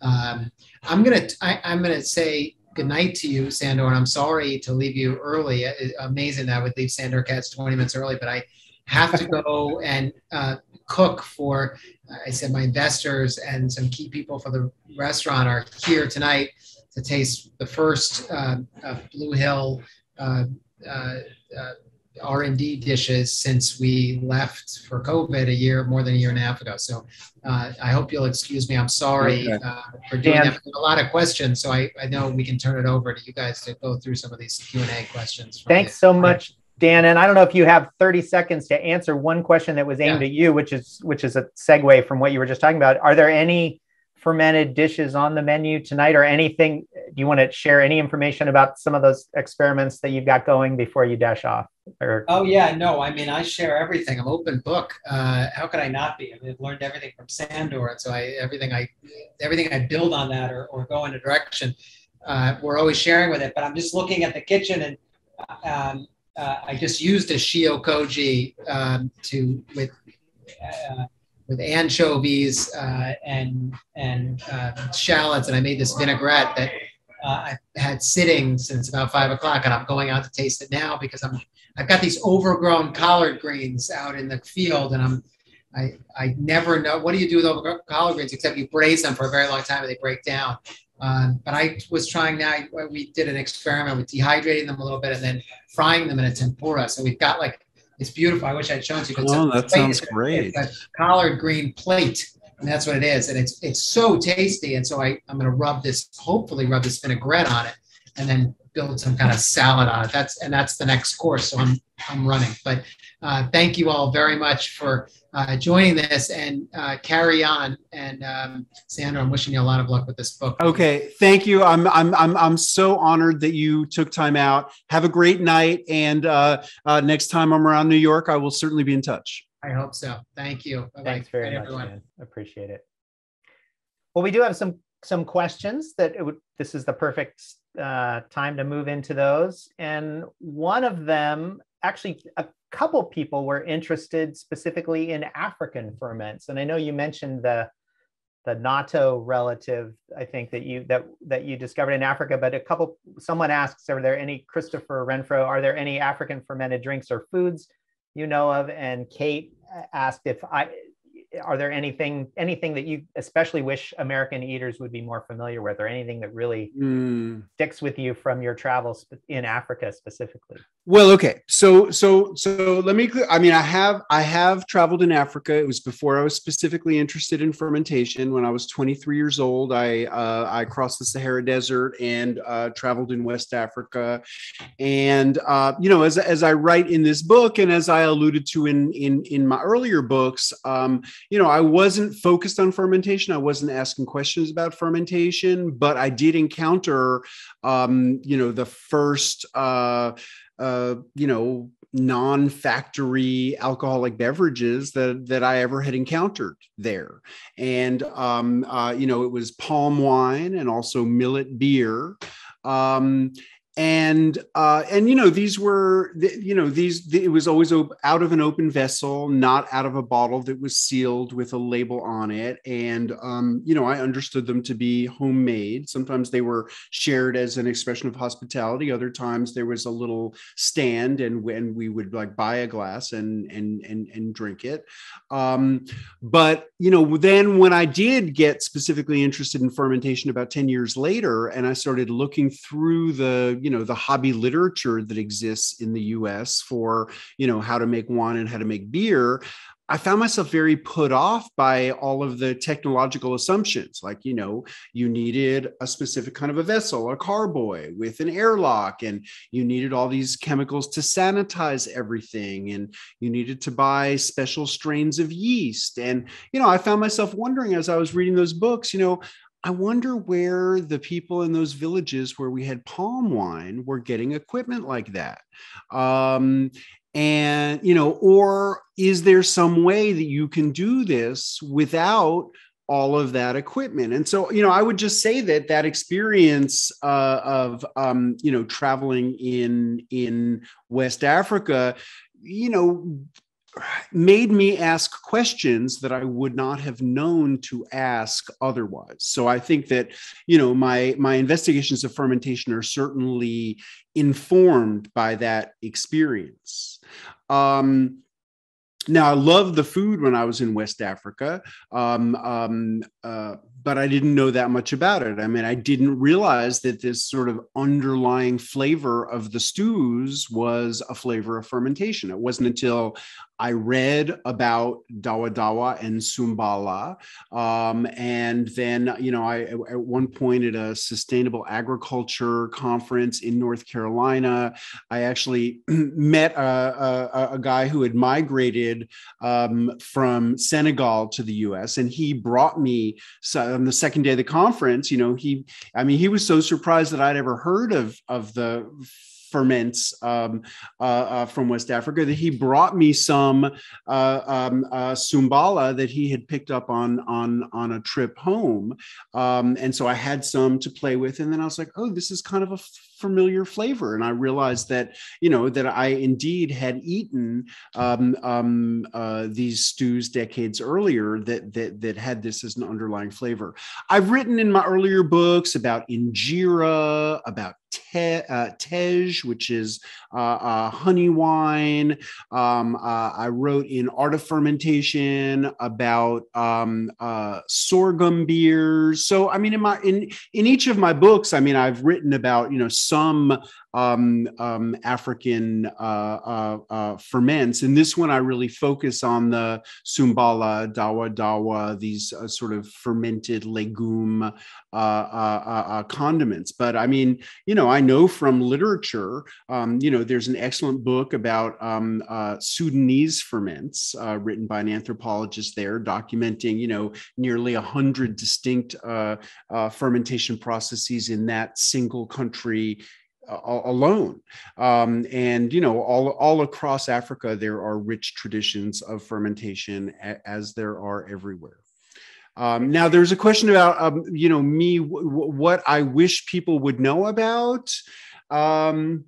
Um, I'm going to, I'm going to say good night to you, Sandor. And I'm sorry to leave you early. It, amazing that I would leave Sandor Katz twenty minutes early, but I have to go and uh, cook for, uh, I said, my investors and some key people for the restaurant are here tonight to taste the first uh, uh, Blue Hill uh, uh, uh, R and D dishes since we left for COVID a year, more than a year and a half ago. So uh, I hope you'll excuse me. I'm sorry okay. uh, for doing and that. A lot of questions. So I, I know we can turn it over to you guys to go through some of these Q and A questions. Thanks so much, Dan, and I don't know if you have thirty seconds to answer one question that was aimed yeah. at you, which is which is a segue from what you were just talking about. Are there any fermented dishes on the menu tonight, or anything? Do you want to share any information about some of those experiments that you've got going before you dash off? Or oh, yeah, no, I mean, I share everything. I'm open book. Uh, how could I not be? I mean, I've learned everything from Sandor, and so I, everything I everything I build on that or, or go in a direction, uh, we're always sharing with it. But I'm just looking at the kitchen, and um, Uh, I just used a shio koji um, to with uh, with anchovies uh, and and uh, shallots, and I made this vinaigrette that uh, I had sitting since about five o'clock, and I'm going out to taste it now because I'm I've got these overgrown collard greens out in the field, and I'm I I never know what do you do with overgrown collard greens except you braise them for a very long time and they break down. Um, but I was trying now, we did an experiment with dehydrating them a little bit and then frying them in a tempura. So we've got like, it's beautiful. I wish I'd shown you. But oh, that sounds great. It's a collard green plate. And that's what it is. And it's it's so tasty. And so I, I'm going to rub this, hopefully rub this vinaigrette on it and then build some kind of salad on it. That's, and that's the next course. So I'm, I'm running. But uh, thank you all very much for uh, joining this, and uh, carry on. And um, Sandor, I'm wishing you a lot of luck with this book. Okay, thank you. I'm I'm I'm I'm so honored that you took time out. Have a great night, and uh, uh, next time I'm around New York, I will certainly be in touch. I hope so. Thank you. Bye-bye. Thanks very Bye, much, everyone. Man. Appreciate it. Well, we do have some some questions that it would, this is the perfect uh, time to move into those, and one of them. Actually, a couple people were interested specifically in African ferments, and I know you mentioned the the natto relative. I think that you that that you discovered in Africa. But a couple, someone asks, are there any Christopher Renfro? Are there any African fermented drinks or foods you know of? And Kate asked if I are there anything anything that you especially wish American eaters would be more familiar with, or anything that really mm. sticks with you from your travels in Africa specifically. Well, okay. So, so, so let me, I mean, I have, I have traveled in Africa. It was before I was specifically interested in fermentation. When I was twenty-three years old, I, uh, I crossed the Sahara Desert and, uh, traveled in West Africa. And, uh, you know, as, as I write in this book, and as I alluded to in, in, in my earlier books, um, you know, I wasn't focused on fermentation. I wasn't asking questions about fermentation, but I did encounter, um, you know, the first, uh, Uh, you know, non-factory alcoholic beverages that, that I ever had encountered there. And, um, uh, you know, it was palm wine and also millet beer. Um, and, uh, and, you know, these were, you know, these, it was always out of an open vessel, not out of a bottle that was sealed with a label on it. And, um, you know, I understood them to be homemade. Sometimes they were shared as an expression of hospitality. Other times there was a little stand and when we would like buy a glass and, and, and, and drink it. Um, but, you know, then when I did get specifically interested in fermentation about ten years later, and I started looking through the, you know, the hobby literature that exists in the U S for, you know, how to make wine and how to make beer, I found myself very put off by all of the technological assumptions. Like, you know, you needed a specific kind of a vessel, a carboy with an airlock, and you needed all these chemicals to sanitize everything. And you needed to buy special strains of yeast. And, you know, I found myself wondering as I was reading those books, you know, I wonder where the people in those villages where we had palm wine were getting equipment like that. Um, and, you know, or is there some way that you can do this without all of that equipment? And so, you know, I would just say that that experience uh, of, um, you know, traveling in, in West Africa, you know, made me ask questions that I would not have known to ask otherwise. So I think that, you know, my, my investigations of fermentation are certainly informed by that experience. Um, now, I loved the food when I was in West Africa, um, um, uh, but I didn't know that much about it. I mean, I didn't realize that this sort of underlying flavor of the stews was a flavor of fermentation. It wasn't until I read about Dawa Dawa and Sumbala. Um, and then, you know, I, at one point at a sustainable agriculture conference in North Carolina, I actually met a, a, a guy who had migrated um, from Senegal to the U S and he brought me some. On the second day of the conference, you know, he, I mean, he was so surprised that I'd ever heard of, of the ferments um, uh, uh, from West Africa that he brought me some uh, um, uh, Sumbala that he had picked up on, on, on a trip home. Um, and so I had some to play with. And then I was like, oh, this is kind of a familiar flavor. And I realized that, you know, that I indeed had eaten um, um, uh, these stews decades earlier that, that, that had this as an underlying flavor. I've written in my earlier books about injera, about Te, uh, tej, which is uh, uh, honey wine. Um, uh, I wrote in Art of Fermentation about um, uh, sorghum beers. So, I mean, in my in in each of my books, I mean, I've written about, you know, some um, um, African uh, uh, uh, ferments. In this one, I really focus on the Sumbala, Dawa Dawa, these uh, sort of fermented legume uh, uh, uh, condiments. But I mean, you know. I know from literature, um, you know, there's an excellent book about um, uh, Sudanese ferments uh, written by an anthropologist there documenting, you know, nearly a hundred distinct uh, uh, fermentation processes in that single country alone. Um, and, you know, all, all across Africa, there are rich traditions of fermentation as there are everywhere. Um, now, there's a question about, um, you know, me, w w what I wish people would know about. Um,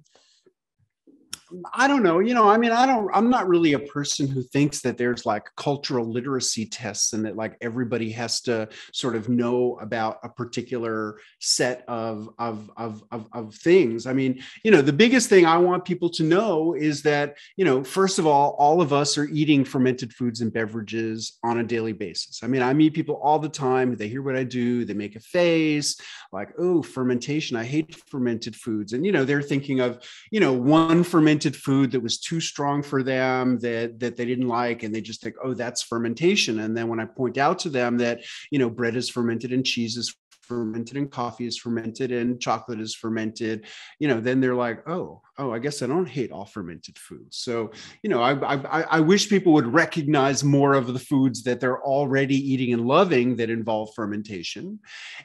I don't know, you know, I mean, I don't, I'm not really a person who thinks that there's like cultural literacy tests and that like everybody has to sort of know about a particular set of, of, of, of, of things. I mean, you know, the biggest thing I want people to know is that, you know, first of all, all of us are eating fermented foods and beverages on a daily basis. I mean, I meet people all the time. They hear what I do. They make a face like, oh, fermentation. I hate fermented foods. And, you know, they're thinking of, you know, one fermented fermented food that was too strong for them, that, that they didn't like. And they just think, oh, that's fermentation. And then when I point out to them that, you know, bread is fermented and cheese is fermented and coffee is fermented and chocolate is fermented, you know, then they're like, oh, oh, I guess I don't hate all fermented foods. So, you know, I, I, I wish people would recognize more of the foods that they're already eating and loving that involve fermentation.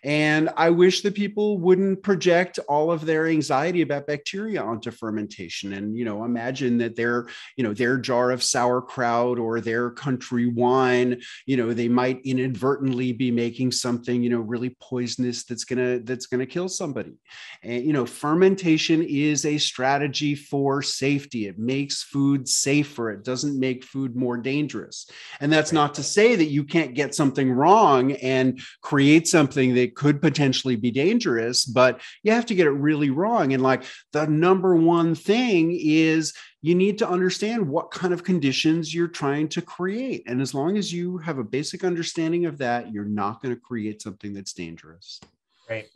And I wish that people wouldn't project all of their anxiety about bacteria onto fermentation. And, you know, imagine that their, you know, their jar of sauerkraut or their country wine, you know, they might inadvertently be making something, you know, really poisonous that's gonna, that's gonna kill somebody. And, you know, fermentation is a strategy strategy for safety. It makes food safer. It doesn't make food more dangerous. And that's not to say that you can't get something wrong and create something that could potentially be dangerous, but you have to get it really wrong. And like the number one thing is you need to understand what kind of conditions you're trying to create. And as long as you have a basic understanding of that, you're not going to create something that's dangerous. Right.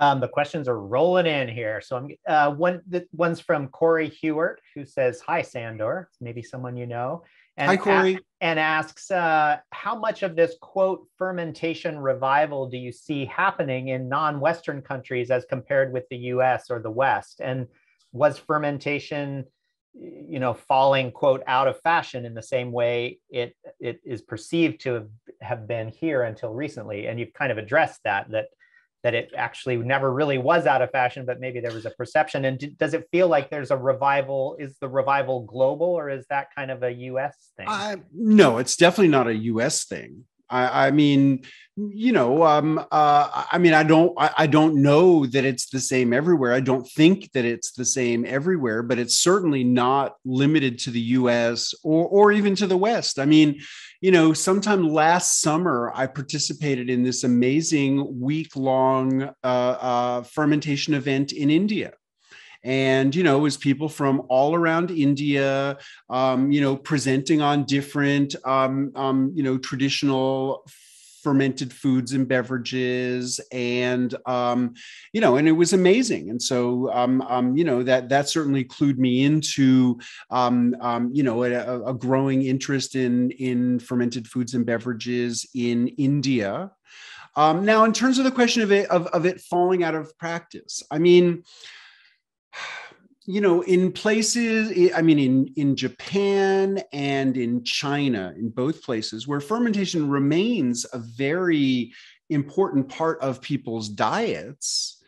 Um, the questions are rolling in here. So I'm, uh, one, the one's from Corey Hewart, who says, hi, Sandor, maybe someone you know. And hi, Corey. And asks, uh, how much of this, quote, fermentation revival do you see happening in non-Western countries as compared with the U S or the West? And was fermentation, you know, falling, quote, out of fashion in the same way it it is perceived to have been here until recently? And you've kind of addressed that, that that it actually never really was out of fashion, but maybe there was a perception. And d- does it feel like there's a revival? Is the revival global, or is that kind of a U S thing? Uh, no, it's definitely not a U S thing. I, I mean, you know, um, uh, I mean, I don't, I, I don't know that it's the same everywhere. I don't think that it's the same everywhere, but it's certainly not limited to the U S or, or even to the West. I mean, you know, sometime last summer, I participated in this amazing week-long uh, uh, fermentation event in India. And, you know, it was people from all around India, um, you know, presenting on different, um, um, you know, traditional fermented foods and beverages, and um, you know, and it was amazing. And so, um, um, you know, that that certainly clued me into, um, um, you know, a, a growing interest in in fermented foods and beverages in India. Um, now, in terms of the question of it of, of it falling out of practice, I mean, you know, in places, I mean, in, in Japan and in China, in both places where fermentation remains a very important part of people's diets,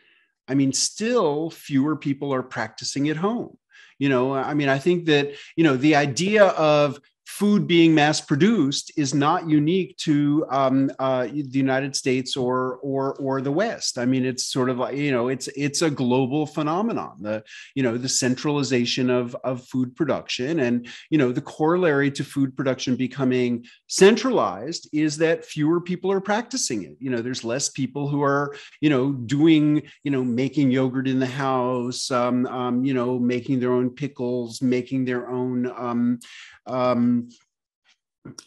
I mean, still fewer people are practicing at home. You know, I mean, I think that, you know, the idea of food being mass produced is not unique to um, uh, the United States or or or the West. I mean, it's sort of like, you know, it's it's a global phenomenon. The you know the centralization of of food production, and you know the corollary to food production becoming centralized is that fewer people are practicing it. You know, there's less people who are you know doing you know making yogurt in the house, um, um, you know making their own pickles, making their own. Um, um,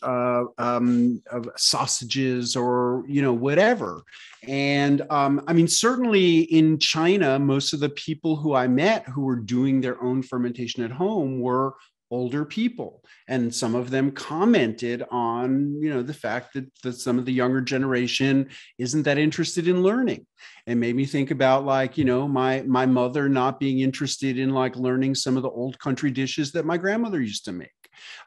Uh, um, of sausages or, you know, whatever. And um, I mean, certainly in China, most of the people who I met who were doing their own fermentation at home were older people. And some of them commented on, you know, the fact that, that some of the younger generation isn't that interested in learning. And made me think about like, you know, my, my mother not being interested in like learning some of the old country dishes that my grandmother used to make.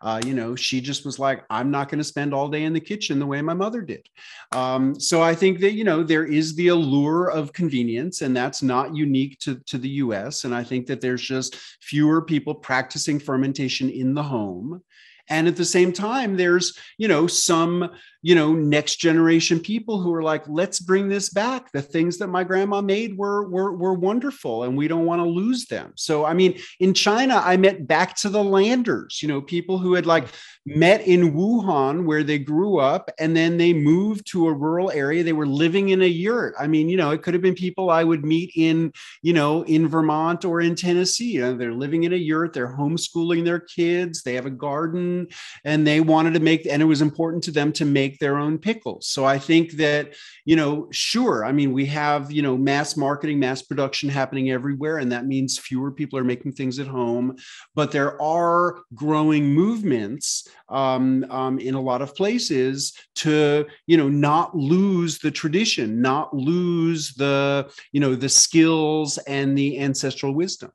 Uh, you know, she just was like, I'm not going to spend all day in the kitchen the way my mother did. Um, so I think that, you know, there is the allure of convenience, and that's not unique to, to the U S. And I think that there's just fewer people practicing fermentation in the home. And at the same time, there's, you know, some, you know, next generation people who are like, let's bring this back. The things that my grandma made were, were, were wonderful, and we don't want to lose them. So, I mean, in China, I met back to the landers, you know, people who had like met in Wuhan where they grew up, and then they moved to a rural area. They were living in a yurt. I mean, you know, it could have been people I would meet in, you know, in Vermont or in Tennessee. You know, they're living in a yurt. They're homeschooling their kids. They have a garden, and they wanted to make, and it was important to them to make make their own pickles. So I think that, you know, sure, I mean, we have, you know, mass marketing, mass production happening everywhere, and that means fewer people are making things at home. But there are growing movements um, um, in a lot of places to, you know, not lose the tradition, not lose the, you know, the skills and the ancestral wisdom.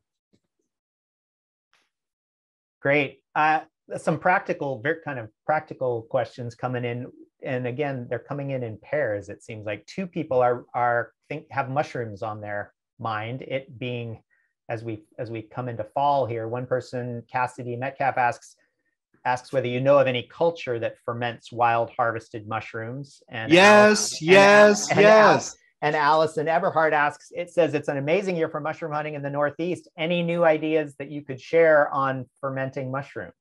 Great. Uh, some practical, very kind of practical questions coming in. And again, they're coming in in pairs. It seems like two people are, are think have mushrooms on their mind, it being, as we, as we come into fall here, one person, Cassidy Metcalf, asks, asks whether you know of any culture that ferments wild harvested mushrooms. And yes, Allison, yes, and, yes. And, and Allison Eberhard asks, it says it's an amazing year for mushroom hunting in the Northeast. Any new ideas that you could share on fermenting mushrooms?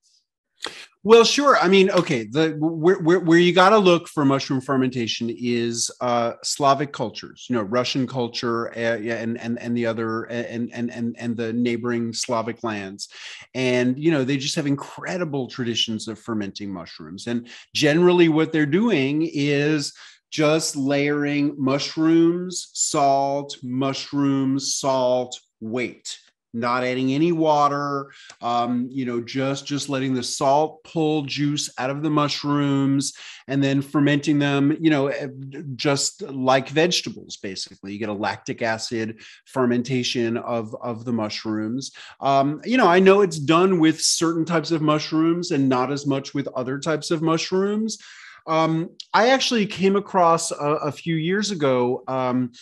Well, sure. I mean, okay, the where, where, where you got to look for mushroom fermentation is uh, Slavic cultures, you know, Russian culture and, and, and the other and, and, and, and the neighboring Slavic lands. And, you know, they just have incredible traditions of fermenting mushrooms. And generally what they're doing is just layering mushrooms, salt, mushrooms, salt, weight. Not adding any water, um, you know, just, just letting the salt pull juice out of the mushrooms and then fermenting them, you know, just like vegetables, basically. You get a lactic acid fermentation of, of the mushrooms. Um, you know, I know it's done with certain types of mushrooms and not as much with other types of mushrooms. Um, I actually came across a, a few years ago, um,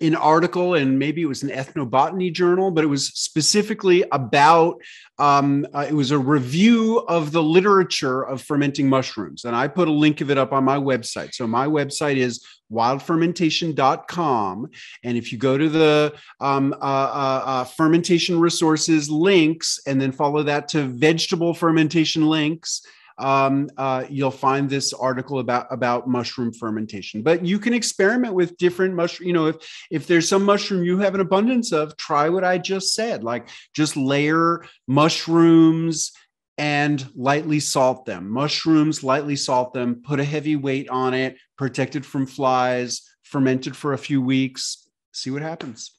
an article, and maybe it was an ethnobotany journal, but it was specifically about, um, uh, it was a review of the literature of fermenting mushrooms. And I put a link of it up on my website. So my website is wild fermentation dot com. And if you go to the um, uh, uh, uh, fermentation resources links, and then follow that to vegetable fermentation links, Um, uh, you'll find this article about, about mushroom fermentation. But you can experiment with different mushroom, you know, if, if there's some mushroom you have an abundance of, try what I just said, like just layer mushrooms and lightly salt them. Mushrooms, lightly salt them, put a heavy weight on it, protect it from flies, ferment it for a few weeks, see what happens.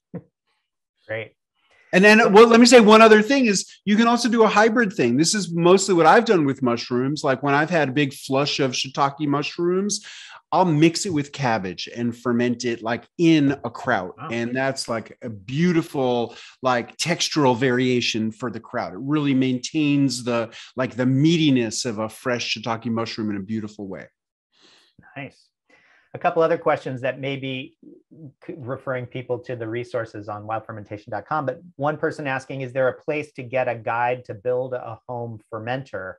Great. And then, well, let me say one other thing is you can also do a hybrid thing. This is mostly what I've done with mushrooms. Like when I've had a big flush of shiitake mushrooms, I'll mix it with cabbage and ferment it like in a kraut. Wow. And that's like a beautiful, like textural variation for the kraut. It really maintains the, like the meatiness of a fresh shiitake mushroom in a beautiful way. Nice. A couple other questions that may be referring people to the resources on wild fermentation dot com, but one person asking, is there a place to get a guide to build a home fermenter?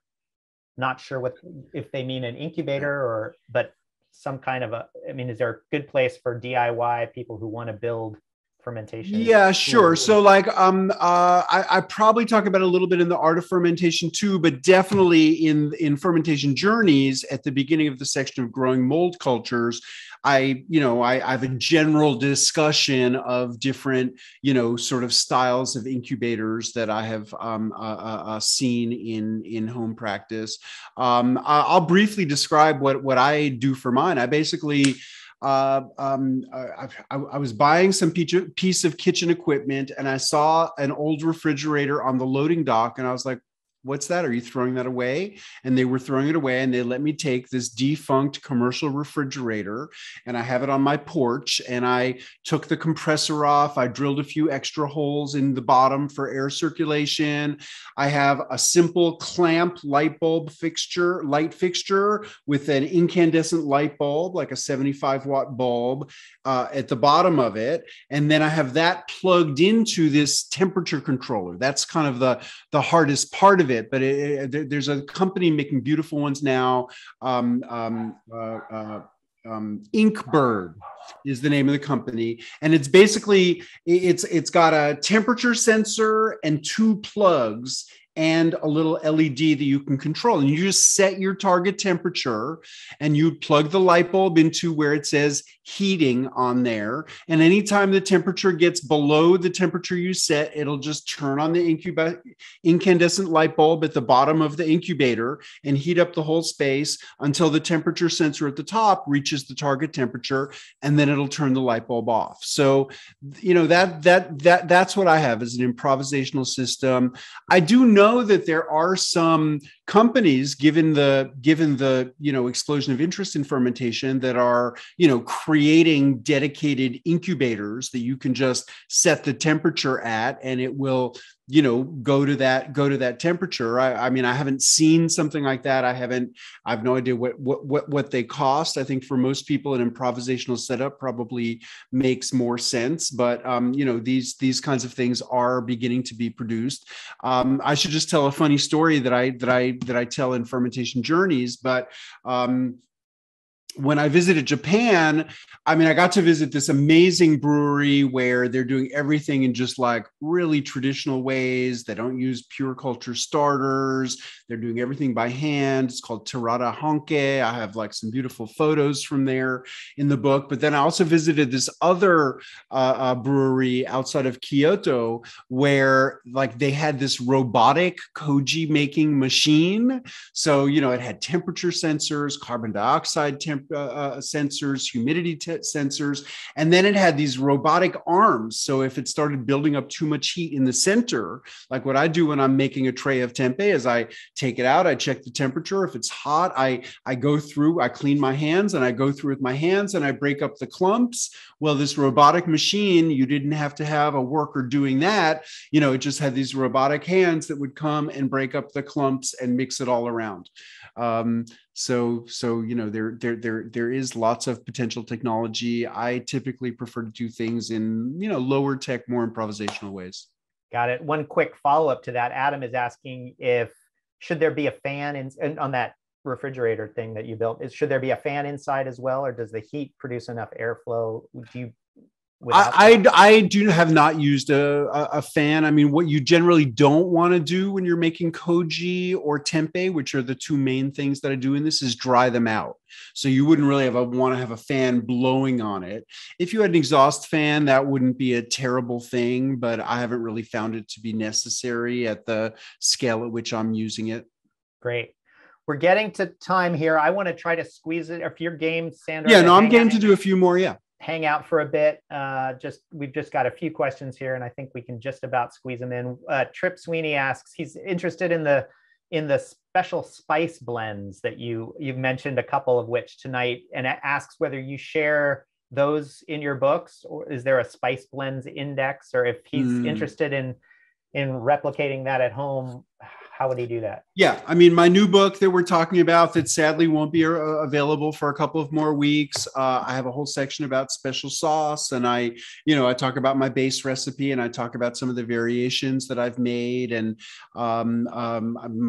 Not sure what, if they mean an incubator or, but some kind of a, I mean, is there a good place for D I Y people who want to build fermentation? Yeah, sure. So like, um, uh, I, I probably talk about it a little bit in The Art of Fermentation too, but definitely in, in Fermentation Journeys at the beginning of the section of growing mold cultures, I, you know, I, I have a general discussion of different, you know, sort of styles of incubators that I have um, uh, uh, seen in, in home practice. Um, I'll briefly describe what, what I do for mine. I basically, Uh, um, I, I, I was buying some piece of kitchen equipment and I saw an old refrigerator on the loading dock and I was like, what's that? Are you throwing that away? And they were throwing it away and they let me take this defunct commercial refrigerator and I have it on my porch and I took the compressor off. I drilled a few extra holes in the bottom for air circulation. I have a simple clamp light bulb fixture, light fixture with an incandescent light bulb, like a seventy-five watt bulb uh, at the bottom of it. And then I have that plugged into this temperature controller. That's kind of the, the hardest part of it, but it, it, there's a company making beautiful ones now. Um, um, uh, uh, um, Inkbird is the name of the company, and it's basically it's it's got a temperature sensor and two plugs. and a little L E D that you can control. And you just set your target temperature and you plug the light bulb into where it says heating on there. And anytime the temperature gets below the temperature you set, it'll just turn on the incandescent light bulb at the bottom of the incubator and heat up the whole space until the temperature sensor at the top reaches the target temperature, and then it'll turn the light bulb off. So, you know, that that that that's what I have as an improvisational system. I do know that there are some companies, given the given the you know explosion of interest in fermentation, that are you know creating dedicated incubators that you can just set the temperature at, and it will you know go to that go to that temperature. I, I mean, I haven't seen something like that. I haven't. I have no idea what what what what they cost. I think for most people, an improvisational setup probably makes more sense. But um, you know, these these kinds of things are beginning to be produced. Um, I should just tell a funny story that I that I that I tell in Fermentation Journeys, but. Um, When I visited Japan, I mean, I got to visit this amazing brewery where they're doing everything in just like really traditional ways. They don't use pure culture starters. They're doing everything by hand. It's called Terada Honke. I have like some beautiful photos from there in the book. But then I also visited this other uh, uh, brewery outside of Kyoto where like they had this robotic koji making machine. So, you know, it had temperature sensors, carbon dioxide temp Uh, sensors, humidity sensors, and then it had these robotic arms. So if it started building up too much heat in the center, like what I do when I'm making a tray of tempeh is I take it out, I check the temperature. If it's hot, I, I go through, I clean my hands and I go through with my hands and I break up the clumps. Well, this robotic machine, you didn't have to have a worker doing that. You know, it just had these robotic hands that would come and break up the clumps and mix it all around. Um, So, so you know, there, there, there, there is lots of potential technology. I typically prefer to do things in, you know, lower tech, more improvisational ways. Got it. One quick follow-up to that. Adam is asking if, should there be a fan in, in, on that refrigerator thing that you built? Is, should there be a fan inside as well? Or does the heat produce enough airflow? Do you... I, I, I do have not used a, a, a fan. I mean, what you generally don't want to do when you're making koji or tempeh, which are the two main things that I do in this, is dry them out. So you wouldn't really have a, want to have a fan blowing on it. If you had an exhaust fan, that wouldn't be a terrible thing, but I haven't really found it to be necessary at the scale at which I'm using it. Great. We're getting to time here. I want to try to squeeze it. If you're game, Sandor. Yeah, no, I'm game to do a few more. Yeah. Hang out for a bit. Uh, just we've just got a few questions here, and I think we can just about squeeze them in. Uh, Trip Sweeney asks, he's interested in the in the special spice blends that you you've mentioned a couple of which tonight, and asks whether you share those in your books, or is there a spice blends index, or if he's mm. interested in in replicating that at home. How would he do that? Yeah. I mean, my new book that we're talking about that sadly won't be uh, available for a couple of more weeks. Uh, I have a whole section about special sauce, and I, you know, I talk about my base recipe and I talk about some of the variations that I've made. And um, um,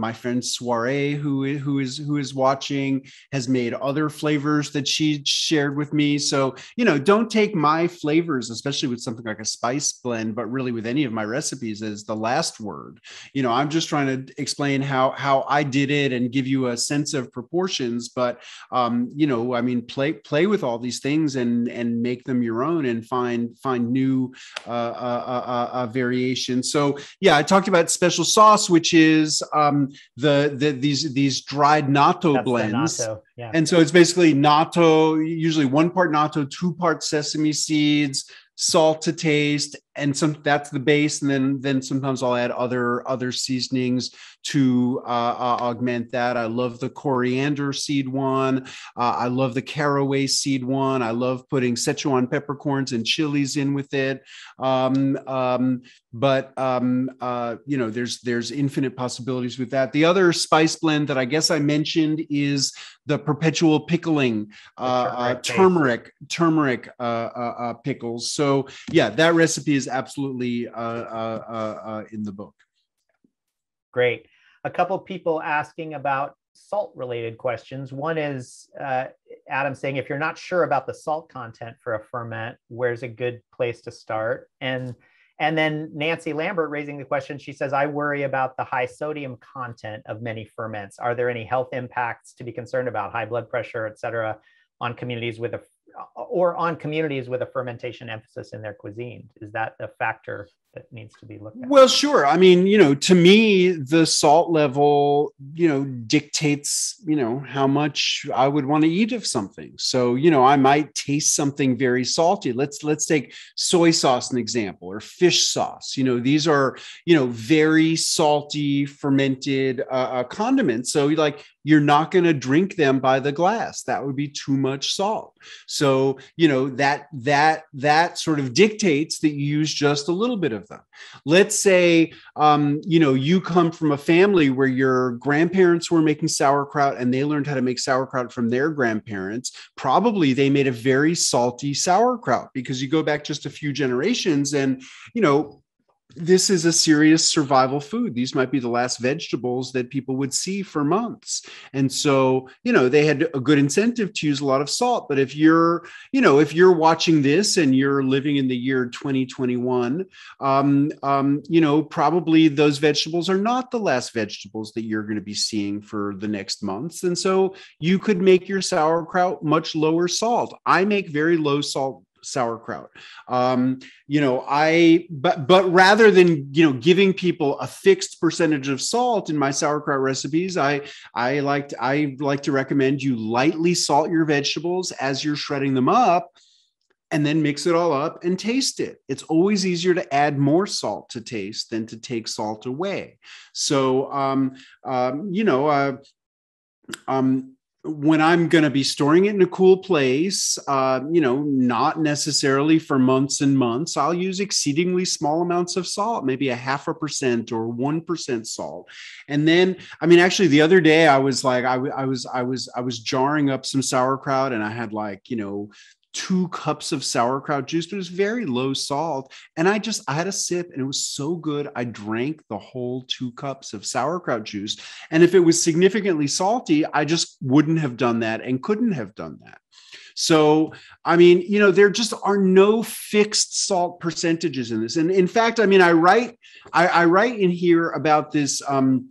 my friend Soiree, who, who is, who is watching, has made other flavors that she shared with me. So, you know, don't take my flavors, especially with something like a spice blend, but really with any of my recipes, as the last word. You know, I'm just trying to explain how how I did it and give you a sense of proportions, but um, you know, I mean, play play with all these things and and make them your own and find find new uh, uh, uh, uh, variations. So yeah, I talked about special sauce, which is um, the, the these these dried natto That's blends. The natto. Yeah. And so it's basically natto, usually one part natto, two parts sesame seeds, salt to taste, and some that's the base, and then then sometimes I'll add other other seasonings to uh, uh, augment that. I love the coriander seed one. Uh, I love the caraway seed one. I love putting Sichuan peppercorns and chilies in with it. Um, um, but um, uh, you know, there's there's infinite possibilities with that. The other spice blend that I guess I mentioned is the perpetual pickling, uh, the turmeric uh, turmeric turmeric uh, uh, uh, pickles. So yeah, that recipe is absolutely uh, uh, uh, in the book. Great. A couple people asking about salt related questions. One is uh, Adam saying, if you're not sure about the salt content for a ferment, where's a good place to start? And And then Nancy Lambert raising the question, she says, I worry about the high sodium content of many ferments. Are there any health impacts to be concerned about, high blood pressure, et cetera, on communities with a, or on communities with a fermentation emphasis in their cuisine? Is that a factor that needs to be looked at? Well, sure. I mean, you know, to me, the salt level, you know, dictates, you know, how much I would want to eat of something. So, you know, I might taste something very salty. Let's, let's take soy sauce, an example, or fish sauce. You know, these are, you know, very salty fermented uh, condiments. So like, you're not going to drink them by the glass. That would be too much salt. So, you know, that, that, that sort of dictates that you use just a little bit of them. Let's say, um, you know, you come from a family where your grandparents were making sauerkraut and they learned how to make sauerkraut from their grandparents. Probably they made a very salty sauerkraut, because you go back just a few generations and, you know, this is a serious survival food. These might be the last vegetables that people would see for months. And so, you know, they had a good incentive to use a lot of salt. But if you're, you know, if you're watching this and you're living in the year twenty twenty-one, um, um, you know, probably those vegetables are not the last vegetables that you're going to be seeing for the next months. And so you could make your sauerkraut much lower salt. I make very low salt sauerkraut. Um, you know, I, but, but rather than, you know, giving people a fixed percentage of salt in my sauerkraut recipes, I, I like, to, I like to recommend you lightly salt your vegetables as you're shredding them up, and then mix it all up and taste it. It's always easier to add more salt to taste than to take salt away. So, um, um, you know, uh, um, when I'm going to be storing it in a cool place, uh, you know, not necessarily for months and months, I'll use exceedingly small amounts of salt, maybe a half a percent or one percent salt. And then, I mean, actually the other day I was like, I, I was, I was, I was jarring up some sauerkraut, and I had like, you know, two cups of sauerkraut juice, but it was very low salt. And I just, I had a sip and it was so good. I drank the whole two cups of sauerkraut juice. And if it was significantly salty, I just wouldn't have done that and couldn't have done that. So, I mean, you know, there just are no fixed salt percentages in this. And in fact, I mean, I write, I, I write in here about this, um,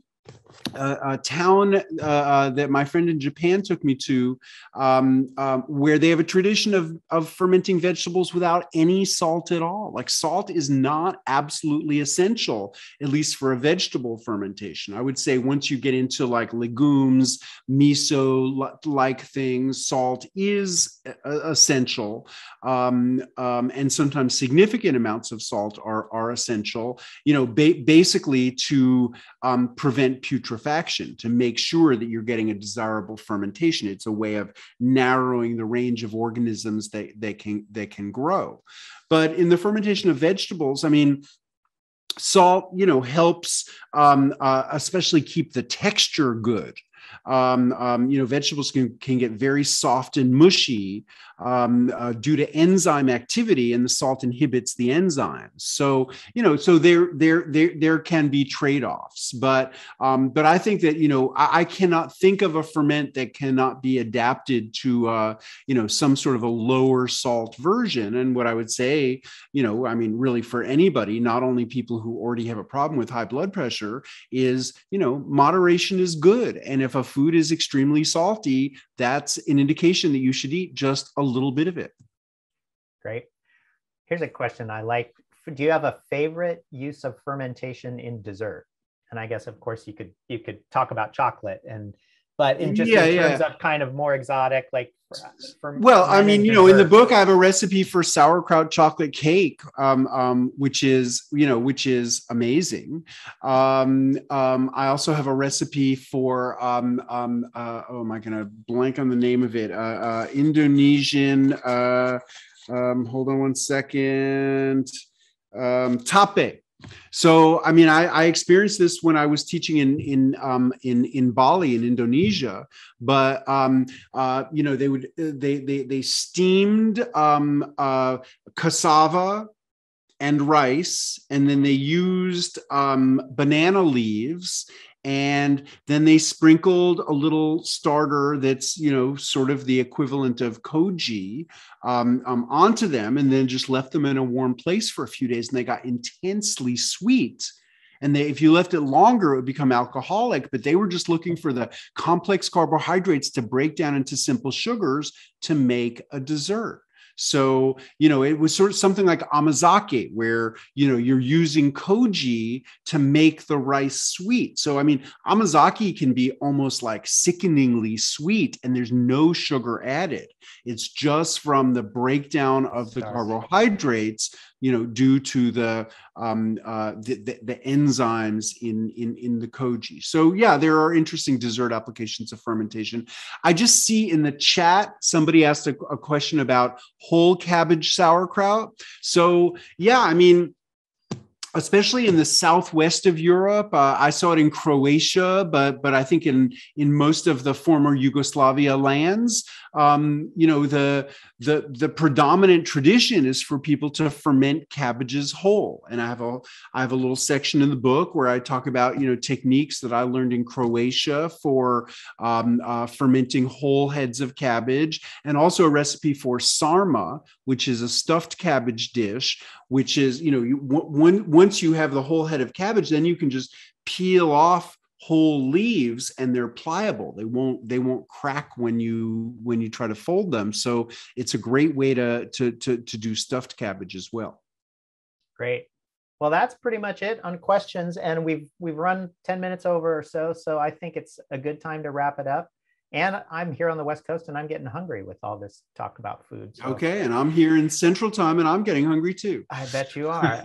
Uh, a town uh, uh, that my friend in Japan took me to, um, um, where they have a tradition of, of fermenting vegetables without any salt at all. Like salt is not absolutely essential, at least for a vegetable fermentation. I would say once you get into like legumes, miso-like things, salt is essential. Um, um, and sometimes significant amounts of salt are, are essential, you know, ba basically to um, prevent putrefaction. Putrefaction, to make sure that you're getting a desirable fermentation. It's a way of narrowing the range of organisms that they can they can grow. But in the fermentation of vegetables, I mean, salt, you know, helps um, uh, especially keep the texture good. Um, um, you know, vegetables can, can get very soft and mushy um, uh, due to enzyme activity, and the salt inhibits the enzymes. So, you know, so there, there, there, there can be trade-offs, but, um, but I think that, you know, I, I cannot think of a ferment that cannot be adapted to, uh, you know, some sort of a lower salt version. And what I would say, you know, I mean, really for anybody, not only people who already have a problem with high blood pressure, is, you know, moderation is good. And if a food is extremely salty, that's an indication that you should eat just a little bit of it. Great. Here's a question I like. Do you have a favorite use of fermentation in dessert? And I guess, of course, you could you could talk about chocolate, and but in just yeah, in terms yeah. of kind of more exotic, like for, well, I mean, you know, in the book, I have a recipe for sauerkraut chocolate cake, um, um, which is, you know, which is amazing. Um, um, I also have a recipe for, um, um, uh, oh, am I going to blank on the name of it? Uh, uh, Indonesian, uh, um, hold on one second, um, tape. So, I mean, I, I experienced this when I was teaching in in um, in in Bali in Indonesia. But um, uh, you know, they would they they they steamed um, uh, cassava and rice, and then they used um, banana leaves And then they sprinkled a little starter that's, you know, sort of the equivalent of koji um, um, onto them, and then just left them in a warm place for a few days. And they got intensely sweet. And they, if you left it longer, it would become alcoholic, but they were just looking for the complex carbohydrates to break down into simple sugars to make a dessert. So, you know, it was sort of something like amazake, where, you know, you're using koji to make the rice sweet. So, I mean, amazake can be almost like sickeningly sweet, and there's no sugar added. It's just from the breakdown of the carbohydrates, you know, due to the, um, uh, the, the, the enzymes in, in, in the koji. So yeah, there are interesting dessert applications of fermentation. I just see in the chat, somebody asked a, a question about whole cabbage sauerkraut. So yeah, I mean, especially in the southwest of Europe. Uh, I saw it in Croatia, but but I think in in most of the former Yugoslavia lands, um, you know, the the the predominant tradition is for people to ferment cabbages whole. And I have a I have a little section in the book where I talk about, you know, techniques that I learned in Croatia for um, uh, fermenting whole heads of cabbage, and also a recipe for sarma, which is a stuffed cabbage dish, which is, you know, you, one. Once you have the whole head of cabbage, then you can just peel off whole leaves, and they're pliable. They won't they won't crack when you when you try to fold them. So it's a great way to to to, to do stuffed cabbage as well. Great. Well, that's pretty much it on questions, and we've we've run ten minutes over or so. So I think it's a good time to wrap it up. And I'm here on the West Coast, and I'm getting hungry with all this talk about food. So. Okay, and I'm here in Central Time, and I'm getting hungry too. I bet you are.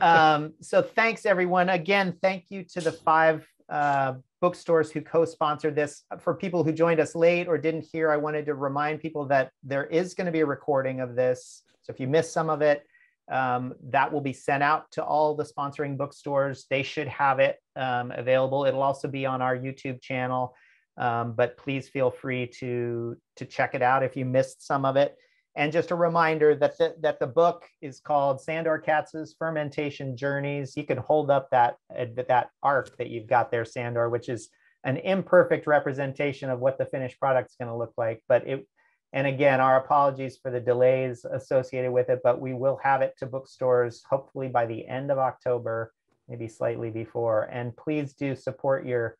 um, so thanks, everyone. Again, thank you to the five uh, bookstores who co-sponsored this. For people who joined us late or didn't hear, I wanted to remind people that there is going to be a recording of this. So if you missed some of it, um, that will be sent out to all the sponsoring bookstores. They should have it um, available. It'll also be on our YouTube channel. Um, but please feel free to, to check it out if you missed some of it. And just a reminder that the, that the book is called Sandor Katz's Fermentation Journeys. You can hold up that, uh, that arc that you've got there, Sandor, which is an imperfect representation of what the finished product is going to look like. But it, and again, our apologies for the delays associated with it, but we will have it to bookstores hopefully by the end of October, maybe slightly before. And please do support your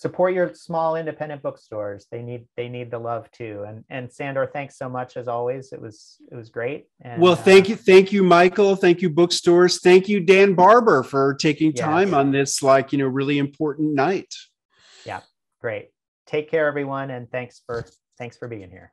Support your small independent bookstores. They need they need the love too. And and Sandor, thanks so much as always. It was it was great. And, well, thank uh, you, thank you, Michael. Thank you, bookstores. Thank you, Dan Barber, for taking yes. time on this like you know really important night. Yeah, great. Take care, everyone, and thanks for thanks for being here.